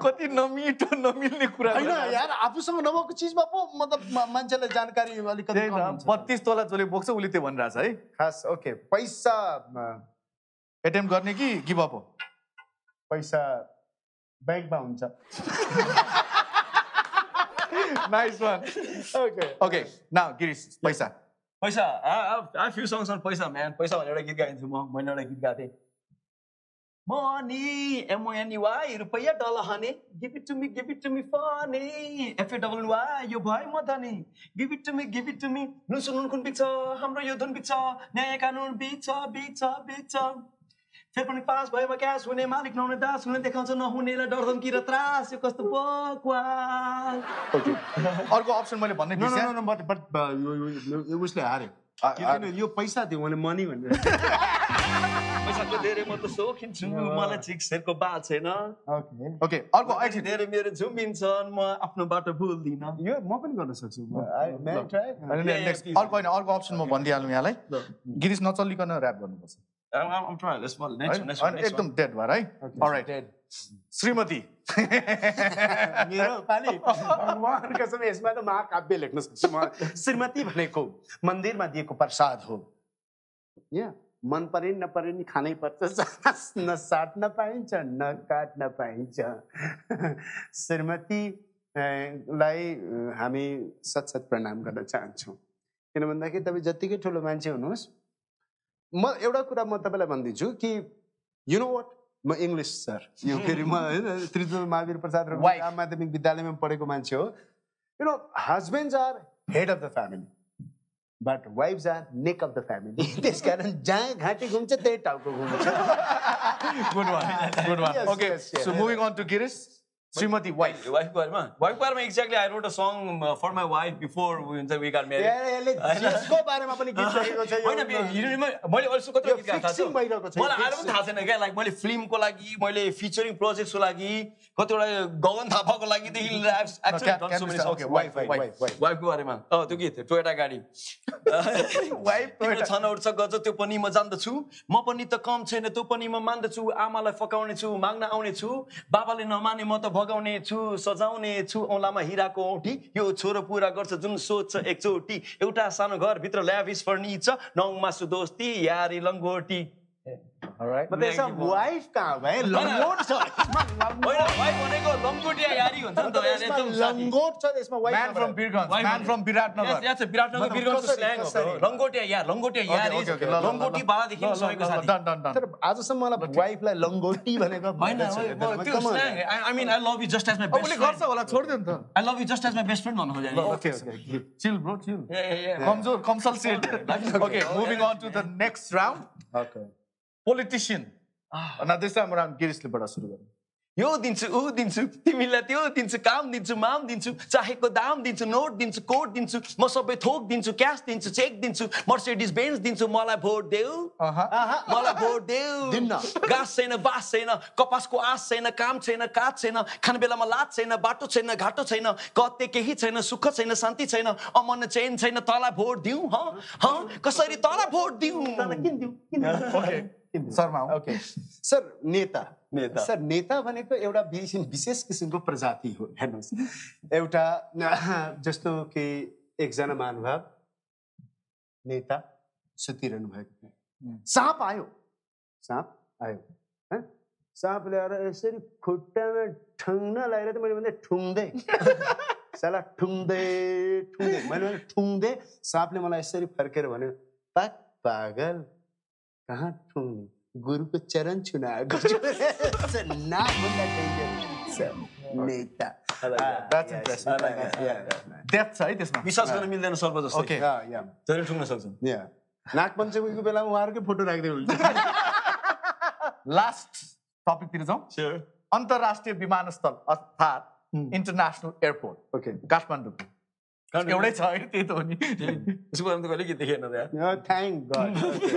कति नमिठो नमिल्ने कुरा हैन यार आफूसँग नभएको चीजमा पो मतलब मान्छेलाई जानकारी अलिकति कम हुन्छ बत्तीस तोला जसले बोक्छ उले त्यो भनिराछ है खास ओके पैसा एटेम्प्ट गर्ने कि गिभ अप हो पैसा Bank bounce. Nice one. Okay. Okay. Now, Girish, Paisa. Paisa. I have a few songs on Paisa, man. Paisa, I have a gig in Zuma. I have a gig in Zuma. Money, M O N E Y, Rupaya dollar honey. Give it to me, give it to me, funny. F A W Y, you buy more money. Give it to me, give it to me. Nusunun kun pizza, Hamro Yodun pizza, Nekanun pizza, pizza, pizza. Fairpony pass, buy my gas, when a malik known as when they can't know who nail a dozen kiratras, you cost the book. Okay. Or go option money. No, no, no, no, but but it was the attic. You paisa, they want money. Okay. I'll go actually there mere zoom in on my afno bata bhuldina. You have more than got a search. I may try. Next I'll go in all option more one day. Girish not only gonna rap one person. I'm trying. Let's one next one. Next one. Next one. Dead, right? All right. Dead. Srimati. Srimati bhaneko mandiरमा दिएको प्रसाद हो. Yeah. मन परे न परे नि खानै पर्छ न साट्न पाइन्छ न काट्न पाइन्छ श्रीमती लाई हामी सत सत प्रणाम गर्न चाहन्छौं किन भन्दाखेरि तपाई जतिकै ठूलो मान्छे हुनुहोस् म एउटा कुरा म तपाईलाई भन्दिछु कि यु नो व्हाट म इंग्लिश सर यो फेरि म त्रिजुल महावीर प्रसाद र आम माध्यमिक विद्यालयमा पढेको मान्छे हो you know husbands are head of the family but wives are neck of the family. This कारण जहाँ घाटी घुम्छ त्यही टाउको घुम्छ. Good one, good one. Yes, okay, yes, yes. So moving on to Girish, Srimati wife. Wife parma, wife parma. Exactly, I wrote a song for my wife before we got married. Yeah, yeah. Jisको बारेमा पनि गीत लेखेको छ. होइन you remember मैले also कति गीत गाएको छु. मलाई आएर पनि थाहा छैन के लाइक मैले फिल्मको लागि मैले फिचरिङ प्रोजेक्ट्सको लागि कतिवटा गगन थापाको लागि देखि actually done so many okay wife wife वाइफको बारेमा अ त्यो गीत टोयोटा गाडी वाइफ टोयोटा छनौट छ गज त्यो पनि म जान्दछु म पनि त कम छैन त्यो पनि म मान्दछु आमालाई फकाउने छु माग्न आउने छु बाबाले नमाने म त भगाउने छु सजाउने छु औलामा हिराको औँठी यो छोरो पूरा गर्छ जुन सोच छ एकचोटी एउटा सानो घर भित्र ल्याभिस फर्निचर नौमा सुदोस्ती यारी लंगोटी. All right. But there's a wife, ka, man. Langot, sir. Wife, onego langotiya yari huncha ni ta. Yaar, ekdam langot cha isma wife. Man from Birgan. Man from Viratnagar. Yes, yes, Viratnagar Birgan's slang ho. Langotiya yar, langotiya yari. Okay, okay. Langoti bala dekhi sabeko sathi. Done, done, done. Sir, aajasam mala wife lai langoti bhaneko bhanna ho. Slang. I mean, I love you just as my best friend. Ole garcha hola, chhod diyo ni ta. I love you just as my best friend bhannu hoja. Okay, okay. Chill, bro, chill. Yeah, yeah, yeah. Kamjor, kamsal shit. Okay, moving on to the next round. Okay. Politician. Now this time around, Girish le bada shuru garne. Yo dinchu, u dinchu, timilai tyo dinchu, kaam dinchu, maam dinchu, chaheko daam dinchu, note dinchu, code dinchu, ma sabai thok dinchu, cash dinchu, check dinchu, Mercedes Benz dinchu, malai bhot deu, malai bhot deu. Dinna. Gas chaina, baas chaina, kapasko aas chaina, kaam chaina, kaat chaina, khane belama laat chaina, bato chaina, ghato chaina, kate kehi chaina, sukha chaina, shanti chaina, amana chain chaina, talai bhot diu, ha, ha, kasari talai bhot diu. Talai kin diu, kin diu. Okay. Sir, okay. Sir, नेता, नेता, sir नेता भने को एउटा विशेष किसिमको प्रजाति हो हेर्नुस् एउटा जस्तो कि एकजना महानुभाव नेता सुतिरहनु भएको साँप आयो साँप आयो हैन साँप ल्याएर यसरी खुट्टामा ठुङ्न लगाएर त मैले भने ठुङ्दै साला ठुङ्दै ठुङ्दै मैले भने ठुङ्दै साँपले मलाई यसरी फर्केर भन्यो पाक पागल कहाँ ठुङ्ने गुरु को चरण छुना सर ना बोल्दा डेन्जर सर नेता दैट्स इम्प्रेसिभ डेप्थ है त्यसमा विश्वास गर्न मिल्दैन सर्व जस्तो ओके या या चरण ठुङ्न सक्छन् या नाक पञ्चमीको बेलामा उहाँहरुकै फोटो राख्दै हुन्छ लास्ट टपिक तिर जाऊ स्योर अन्तर्राष्ट्रिय विमानस्थल अर्थात इन्टरनेशनल एयरपोर्ट ओके काठमाडौँ एउटै छ है त्यही त हो नि त्यसको नाम त कहिले के देखेन त यार थ्यांक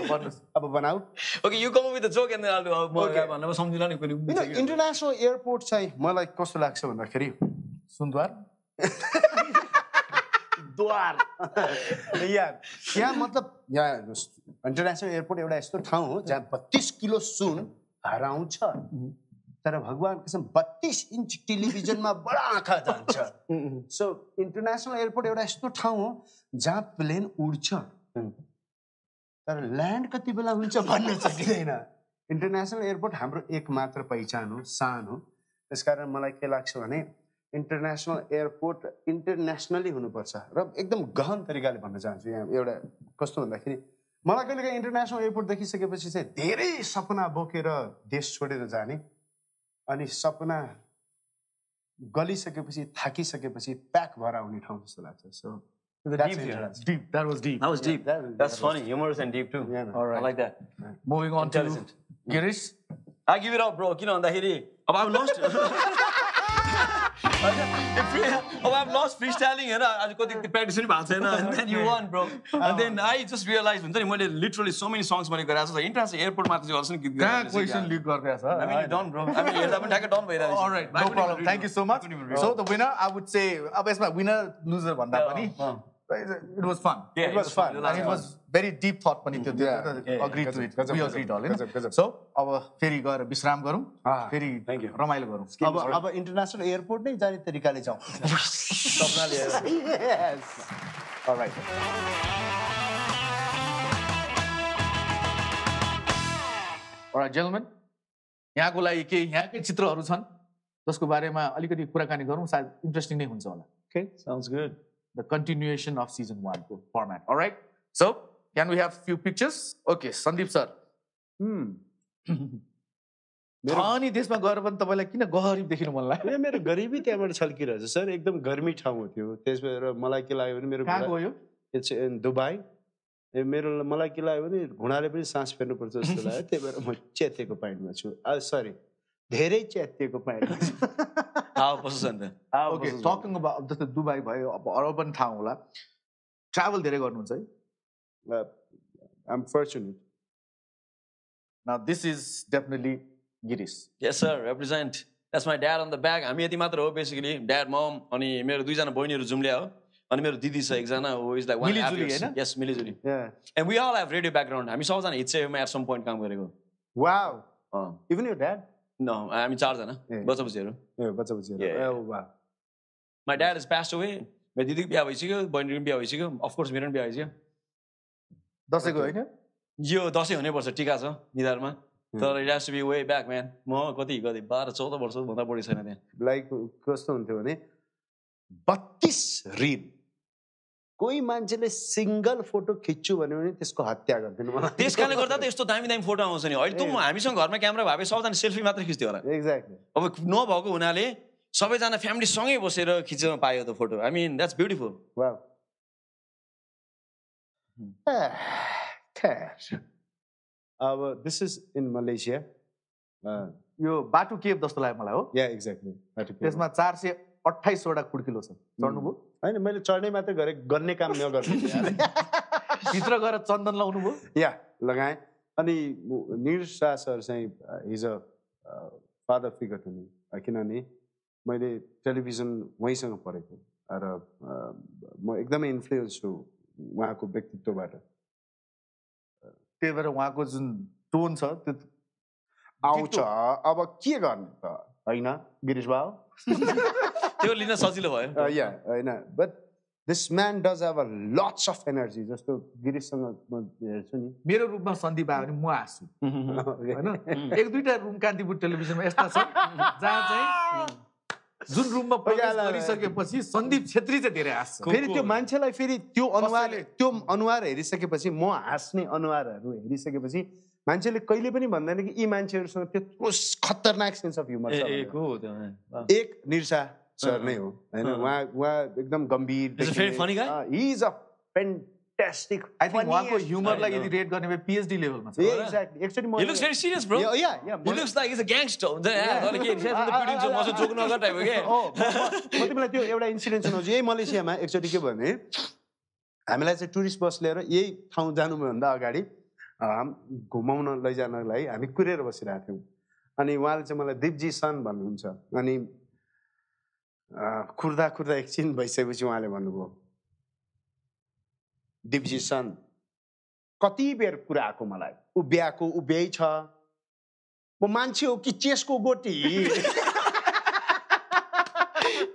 गॉड अब बनाऊ okay you come with the joke and then I will do more भन्ने समझिला नि कहिले इन्टरनेशनल एयरपोर्ट चाहिँ मलाई कस्तो लाग्छ भन्दाखेरि सुन्दर द्वार यार यहाँ मतलब यहाँ इन्टरनेशनल एयरपोर्ट एउटा यस्तो ठाउँ हो जहाँ बत्तीस किलो सुन हराउँछ तर भगवान कसम बत्तीस इंच टेलिभिजन में बड़ा आँखा जान्छ सो इंटरनेशनल एयरपोर्ट एउटा यस्तो ठाउँ हो जहाँ प्लेन उड्छ तर ल्यान्ड कति बेला हुन्छ भन्न सकिदैन इंटरनेशनल एयरपोर्ट हाम्रो एकमात्र पहिचान हो शान हो त्यसकारण मलाई के लाग्छ भने इंटरनेशनल एयरपोर्ट इंटरनेशनली हुनुपर्छ र एकदम गहन तरिकाले भन्न चाहन्छु यहाँ एउटा कस्तो भन्दाखेरि मलाई कहिलेकाहीँ इन्टरनेशनल एयरपोर्ट देखिसकेपछि चाहिँ धेरै सपना बोकेर देश छोडेर जाने अनि सपना गलिसकेपछि थाकिसकेपछि प्याक भएर आउने ठाउँ जस्तो लाग्छ so That's deep. That was deep. That was deep. Yeah, that was, That's that funny, humorous and deep too. Yeah, all right. I like that. Right. Moving on to Girish. I give it up, bro. You know, I've lost. Oh, I've lost freestyling, and I got practice in and then you won, bro. And then I just realized, literally so many songs I got. So international airport, I also give. That question leak got there, sir. I mean, done, bro. I mean, I mean, I done by that. All right, no problem. Thank you so much. So the winner, I would say, abesma winner loser one that money. It was fun. Yeah, it was fun. It was very deep thought. Pani agreed to it. We agreed all in. So our ferry got a Bisram Garum. Ferry. Thank you. Ramail Garum. Our international airport ne jari tarika le jao. Yes. All right. All right, gentlemen. यहाँ को लाये कि यहाँ के चित्र और उछन तो उसको बारे में अलीकति पूरा कहानी करूँ शायद interesting नहीं होने वाला. Okay, sounds good. The continuation of season one format. All right. So, can we have a few pictures? Okay, Sandip sir. Hmm. Thani desma garban tapai lai kina garib dekhinu man layo. Nahi, mero garibi tyaबाट छल्किरहेछ sir एकदम गर्मी ठाउँ हो त्यो त्यसमा र मलाई के लाग्यो भने मेरो कहाँ गयो? It's in Dubai. ए मेरो मलाई के लाग्यो भने घुँडाले पनि सास फेर्नु पर्छ जस्तो लाग्यो त्यही भएर म चेतेको पाइन्टमा छु. सरी, धेरै चेतेको पाइन्टमा छु. How possible? Okay, talking about the Dubai, urban town, travel there uh, I'm fortunate. Now this is definitely Girish. Yes, sir. Represent. That's my dad on the back. I'm yeti matra basically. Dad, mom, ani mero dui jana bohini haru jumlya ani mero didi sa ek jana who is like one half years. Yes, Mili Juli. Yeah. And we all have radio background. I mean, sabajana itse ma at some point kaam gareko. Wow. Uh, Even your dad. No, I'm in charge, na. What's up, sir? Yeah, what's up, sir? Oh, wow. My dad has passed away. My didi bhi aayi chhiyo, boyfriend bhi aayi chhiyo, of course, mirror bhi aayi chhiyo. Dasai ko hai na? Yo, dasai hone parcha, thik acha, nidar ma. So it has to be way back, man. Ma kati kati twelve fourteen barsa bhanda badi chaina tyan. Like kasto hunthyo bhane thirty-two reel. कोई मान्छेले single photo खिच्छु भन्यो भने त्यसको हत्या गर्दिनु मलाई त्यसकारणले गर्दा त यस्तो दामी दामी फोटो आउँछ नि अहिले त म हामीसँग घरमा क्यामेरा भए सबैजना सेल्फी मात्र खिच्थ्यो होला एक्ज्याक्टली अब नभएको हुनाले सबैजना फ्यामिली सँगै बसेर खिच्न पायो त्यो photo I mean that's beautiful wow अब दिस इज इन मलेशिया यो बाटु केभ जस्तो लाग्यो मलाई हो या एक्ज्याक्टली बाटु त्यसमा four hundred twenty-eight वटा खुड्किलो छ चढ्नुभयो हैन मैले चढ्नै मात्र गरे गर्ने काम नगर्नु भित्र गएर चन्दन लाउनु भो या लगाए अनि निरसा सर चाहिँ is a father figure to me किनभने मैले टेलिभिजन उहाँसँग पढेको र म एकदमै इन्फ्लुएन्स छु उहाँको व्यक्तित्वबाट त्यही भएर उहाँको जुन टोन छ त्यो आउँछ अब के गर्ने त हैन गिरीश बाबु uh, yeah, I know. But this man does have a lots of energy. Just to Girish sanga suni. Mero room ma Sandip bhai ani ma aasu. Haina? Ek duita room Kantipur Television ma yasta cha. Jaha chahi jun room ma प्रवेश गरिसकेपछि सन्दीप क्षेत्री चाहिँ धेरै हाँस्छ. फेरि त्यो मान्छेलाई फेरि त्यो अनुहार त्यो अनुहार हेरिसकेपछि म हाँस्ने अनुहारहरू हेरिसकेपछि मान्छेले कहिले पनि भन्दैन कि यी मान्छेहरुसँग त्यत्रो खतरनाक सेन्स अफ ह्युमर छ. एक हो त्यो एक निरसा सर नै हो हैन उहाँ उहाँ एकदम गम्भीर he is a fantastic I think उहाँको ह्युमरलाई यदि रेट गर्ने भए पीएचडी लेभलमा छ एक्ज्याक्टली एक्चुअली म he looks very serious bro yeah yeah he looks like is a gangster हुन्छ हैन के सेसन द पिडिङ जो मसँग जोक नगर टाइप हो के म तिमीलाई त्यो एउटा इन्सिडेन्ट सुनाउँछु यही मलेसियामा एकचोटी के भने हामीलाई चाहिँ टुरिस्ट बस लिएर यही ठाउँ जानु भन्दा अगाडि हम घुमाउन लैजानलाई हामी कुरेर बसिरहेका थियौं अनि उहाँले चाहिँ मलाई दिपजी सन भन्नुहुन्छ अनि खुर्दा खुर्दा एकछिन भइसकेपछि उहाँले भन्नुभयो दिपजी सन कति बेर कुरा आको मलाई उभ्याको उभ्यै छ म मान्छे हो कि चेसको गोटी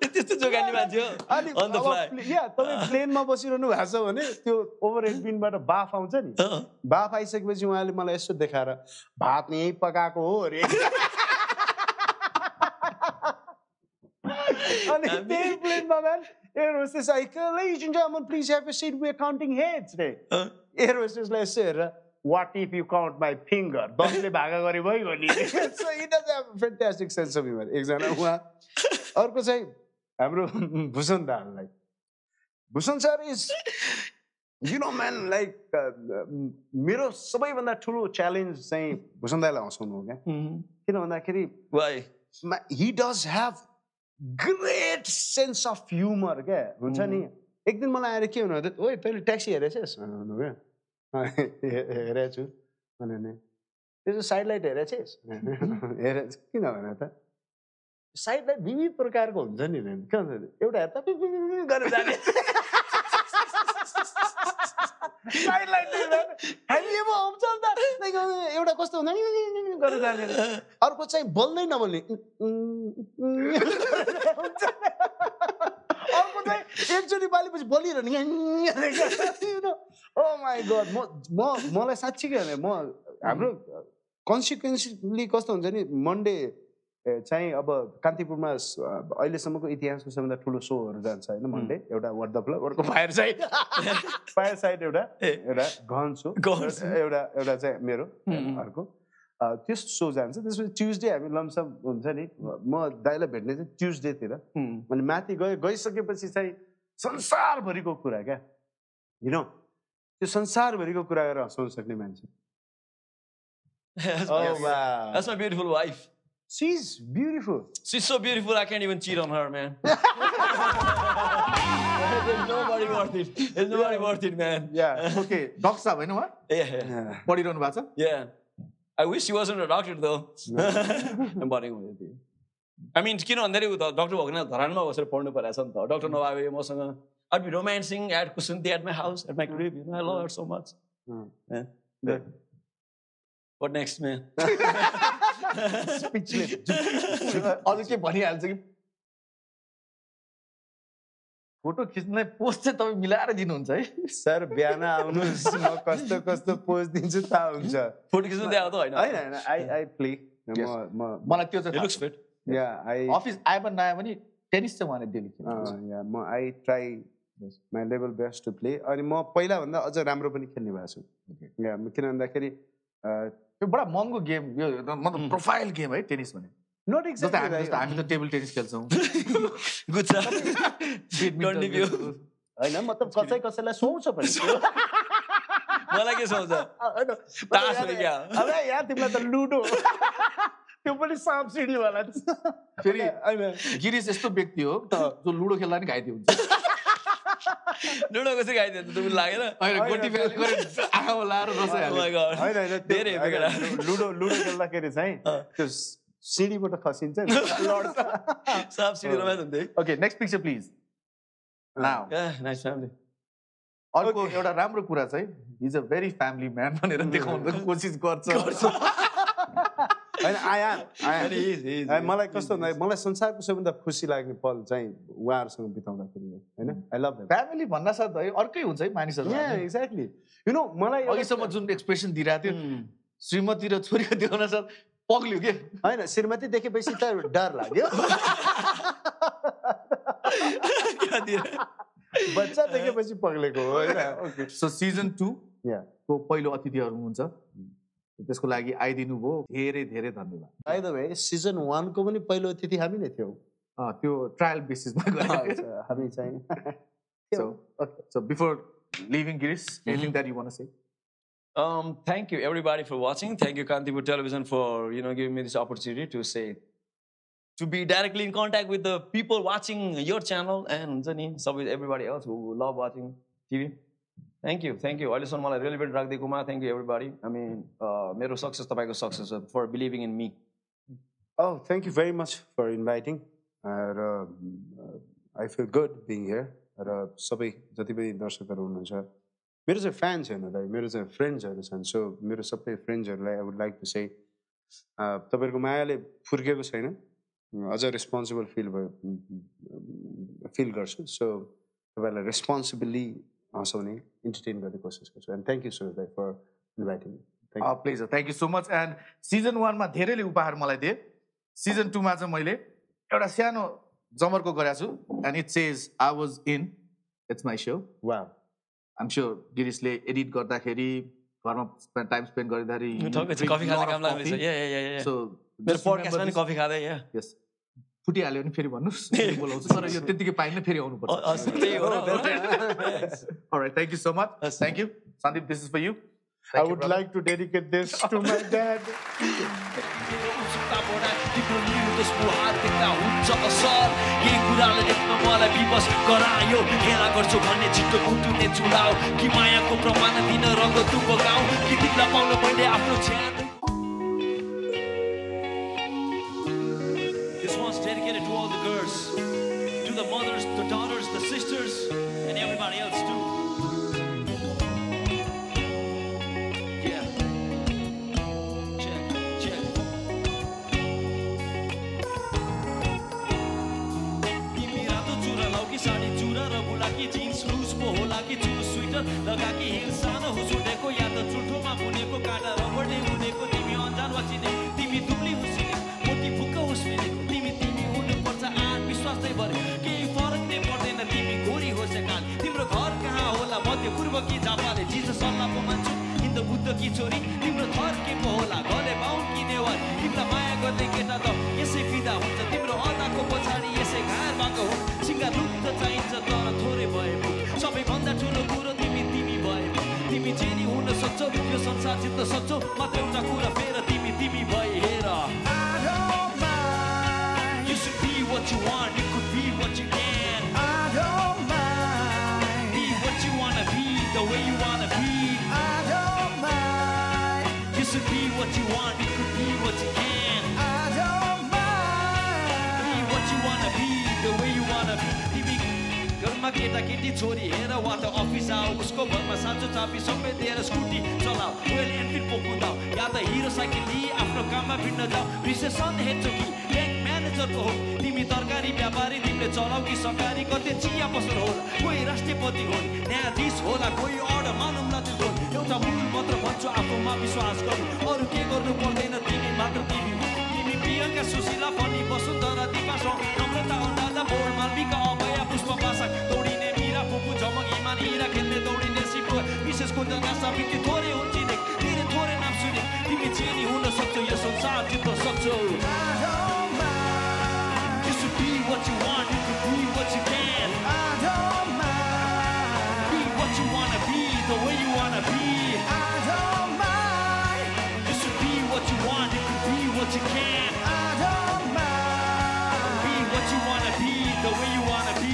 त्यस्तो जोगानी मान्छे हो अन द फ्लाई या तले प्लेनमा बसिरहनु भएको छ भने त्यो ओभर हेडबिनबाट बाफ आउँछ नि बाफ आइसकेपछि उहाँले मलाई यसो देखाएर भात यही पकाएको हो रे अनि त्यही प्लेनमा man it was this like ladies and gentlemen please have a seat we're counting heads today air hostess like, sir, what if you count my finger? So he does have a fantastic sense of humor. Another thing, Hamro Bhushan Dal, like Bhushan sir is, you know, man, like मेरो सबैभन्दा ठुलो challenge चाहिँ Bhushan Dal आउँछौँ क्या? किन भन्दाखेरि? Why? He does have great sense of humor क्या? हुन्छ नि? एक दिन मलाई आएर के हुनु त ओइ तैले ट्याक्सी हेरेछस् भन्नु क्या? हेरेछु भने नि त्यसो साइड लाइट हेरेछस् हेरेछ किन भने त साइड लाइट विभिन्न प्रकारको हुन्छ नि के हुन्छ एउटा हेर्दा गरेर जाने साइड लाइट हामी अब हुन्छ नि एउटा कस्तो हुन्छ नि गरेर जाने अर्को चाहिँ बोल्नै नबोल्ने हुन्छ actually, you know, oh my God, more, more like such chicken, more. Consequently, cost on Monday, Chai about Kantipur's oil summer ethiops with some of the Tulu sore than side Monday, Yoda, what the blood, or fireside, fireside, Yoda, Gonzo, Gonzo, Yoda, Yoda, Miro, Marco. This shows answer. This was Tuesday. I mean, lump sum. Sorry, more dial up. Tuesday, thira. When Mathy go, go is okay. But she say, "Sansar bhari ko kura kya?" You know, you sansar bhari ko kura kya? Sohn sakne manche. Oh wow, that's my beautiful wife. She's beautiful. She's so beautiful. I can't even cheat on her, man. There's nobody worth it. There's nobody worth it, man. Yeah. Okay. Doctor, you know what? Yeah. Body don't matter. Yeah. I wish she wasn't a doctor though. I'm boring with you. I mean, you know, there was a doctor walking out. Dharanma was a porno person. Doctor Novavi Mosanga. I'd be romancing at Kusunti at my house, at my crib. You know, I love her so much. Yeah. Good. What next, man? Speechless. Honestly, funny answer. Photo किसने post है तभी मिला रहे दिन उनसे sir बयाना उन्होंने मकस्तो कस्तो post दिन से था उनसे फोटो किसने दिया तो आई ना आई ना आई आई प्ले मालतीयों से he looks fit या आई ऑफिस आई बन ना यानी टेनिस से माने दिल्ली की या मैं I try my level best to play और मैं पहला बंदा अजर रामरो पनी खेलने वाला हूँ या मैं किन बंदा केरी ये बड़ा महंगो गेम मतलब प्रोफाइल गेम है टेनिस में Not exactly. I'm just I'm the table tennis खेलता हूँ. Good sir. Don't leave you. I know. मतलब कसे कसे लाये सोच चुका है. वाला क्या सोचा? ताश में क्या? अबे यार तुम लोग तो लूडो. तुम पर सांप सीढ़ी वाला. फिर ये गिरीश इस तो व्यक्ति हो तो लूडो खेलना नहीं गायब होता. लूडो कैसे गायब होता? तुम्हें लगे ना? अरे गोटी फेल कर आह वाला रोसा है. Oh my God. अरे ना तेरे बेकार. लूडो लूडो खेलना कैसे सही? City but a cousin. Okay, next picture, please. Now. Yeah, nice family. Orko, yoda Ramro Kura chai. He's a very family man. I am. I am. He is. He is. I like custom. Malai sansarko sabanda khushi lagne pal chai waharसँग bitauna kheri. हैन? I love that. Family भन्ना साथ अर्कै हुन्छ है मानिसहरु. Yeah, exactly. You know, मलाई अघि सम्म जुन एक्सप्रेसन दिइराथ्यो श्रीमती र छोरीको देउना साथ पगल्यो के हैन श्रीमती देखेपछि त डर लाग्यो बच्चा देखेपछि पगलेको हो हैन सो सीजन two या को पहिलो अतिथिहरु हुन्छ त्यसको लागि आइदिनु भो धेरै धेरै धन्यवाद by the way season one को पनि पहिलो अतिथि हामी नै थियौ अ त्यो ट्रायल बेसिसमा गरेको हामी चाहिँ so okay so before leaving Girish anything that you want to say Um, thank you everybody for watching. Thank you Kantipur Television for, you know, giving me this opportunity to say, to be directly in contact with the people watching your channel and everybody else who love watching T V. Thank you, thank you. Alison, Mala relevant Ragde Kumar. Thank you everybody. I mean, uh, mero success, tapaiko success for believing in me. Oh, thank you very much for inviting. Uh, I feel good being here. Uh, sabai jati pani darshakharu hununcha. There is a fans and there is a friends and so there is a friends and I would like to say, uh, तबेर को मायाले फुर्के को सही ना, as a responsible feel feel करते, so तबेर responsibly आसान है entertain करने की कोशिश करते, and thank you so much for inviting me. Ah, pleasure, thank you so much and season one में धेरे ले उपहार मलाई दे, season two में आज मैले एक रसियानो जमर को कराया सु and it says I was in, it's my show. Wow. I'm sure Girish le edit gardakheri, time spend gardakheri. Coffee khane kam lagarcha. Yeah, yeah, yeah, yeah. So just podcast pani coffee khade, yeah. Yes. Puti halyo bhane feri bhannuhoस् बोलाउँछु तर यो त्यतिकै पाइन्न फेरि आउनु पर्छ. All right, thank you so much. Thank you. Sandip, this is for you. Thank I you, would brother. Like to dedicate this to my dad. This one's dedicated to all the girls, to the mothers, the daughters, the sisters, and everybody else too. Jeans loose, pohola ki juice sweeter, laga ki heels sano, husune ko ya ta chulto ma pune ko kada rubber ne hune ko timi anjan wachine, timi dubli husine, moti bukka husine, timi timi hune parcha aan viswas nai bhare, kehi farak nai pardaina timi gori hoche kan, timro ghar kaha hola madhya purv ki japale, Jesus Allah ko manchu, hindu buddha ki chori, timro thar ke pohola, gale baun ki newar, timra maya garne keta ta yesai fida huncha, timro ata ko pachhari yesai ghar bako ho, singa rukta chahincha tara I don't mind. You should be what you want, you could be what you can. I don't mind. Be what you wanna be, the way you wanna be. I don't mind. You should be what you want, you could be what you can. I don't mind. Be what you wanna be, the way you wanna be. Girlma keta keti chori hera wata office aao usko barma sancho chapi sabai diera scooty chalao oil Enfield poku dao ya ta hero cycle li afno kamma bhinna jao recession head choki bank manager ko ho timi tarkari byapari timle chalao ki sarkari kate chiya pasul hola koi rashtrapati ho न्यायाधीश होला koi order manum na tyo euta मूल मात्र भन्छु आफूमा विश्वास गर्नु अरु के गर्नु पर्दैन तिमी मात्र तिमी हो तिमी प्रियका सुशीला पनि वसुन्धरा दिपासो नम्रता अनादा बोल Malvika Dorine mira pupu jamag iman ira khelde dorine sipu bishesh ko jana sabiti thore hunchi nek mere thore naam sune timi cheni huna sakchau yo sansar jitna sakchau. I don't mind. You should be what you want, you could be what you can. I don't mind. Be what you wanna be, the way you wanna be. I don't mind. You should be what you want, you could be what you can. I don't mind. Be what you wanna be, the way you wanna be.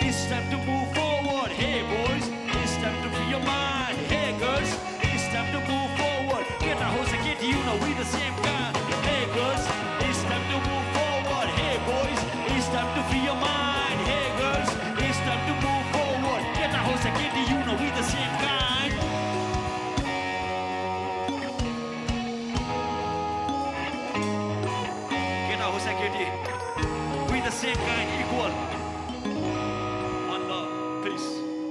It's time to move forward, hey boys. It's time to free your mind, hey girls. It's time to move forward. Get a house and get you know we the same kind, hey girls. It's time to move forward, hey boys. It's time to free your mind, hey girls. It's time to move forward. Get a house and get you know we the same kind. Get a house and get you. We the same kind, equal.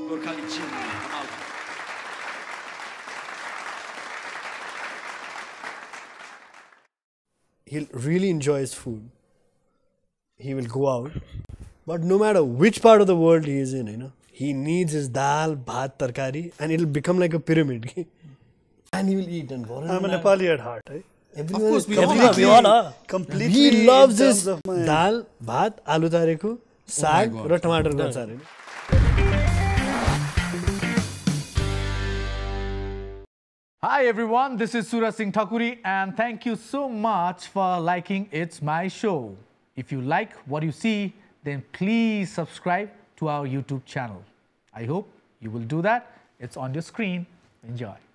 Gorkhali G, I'm out. He'll really enjoy his food. He will go out. But no matter which part of the world he is in, you know, he needs his dal, bhat, tarkari, and it'll become like a pyramid. And he will eat. And I'm a Nepali at heart. Right? Everyone of course, we completely, all are. Completely he loves his dal, bhat, aloo tareku, saag, oh or tomato gansari. Hi everyone, this is Suraj Singh Thakuri and thank you so much for liking It's My Show. If you like what you see, then please subscribe to our YouTube channel. I hope you will do that. It's on your screen. Enjoy.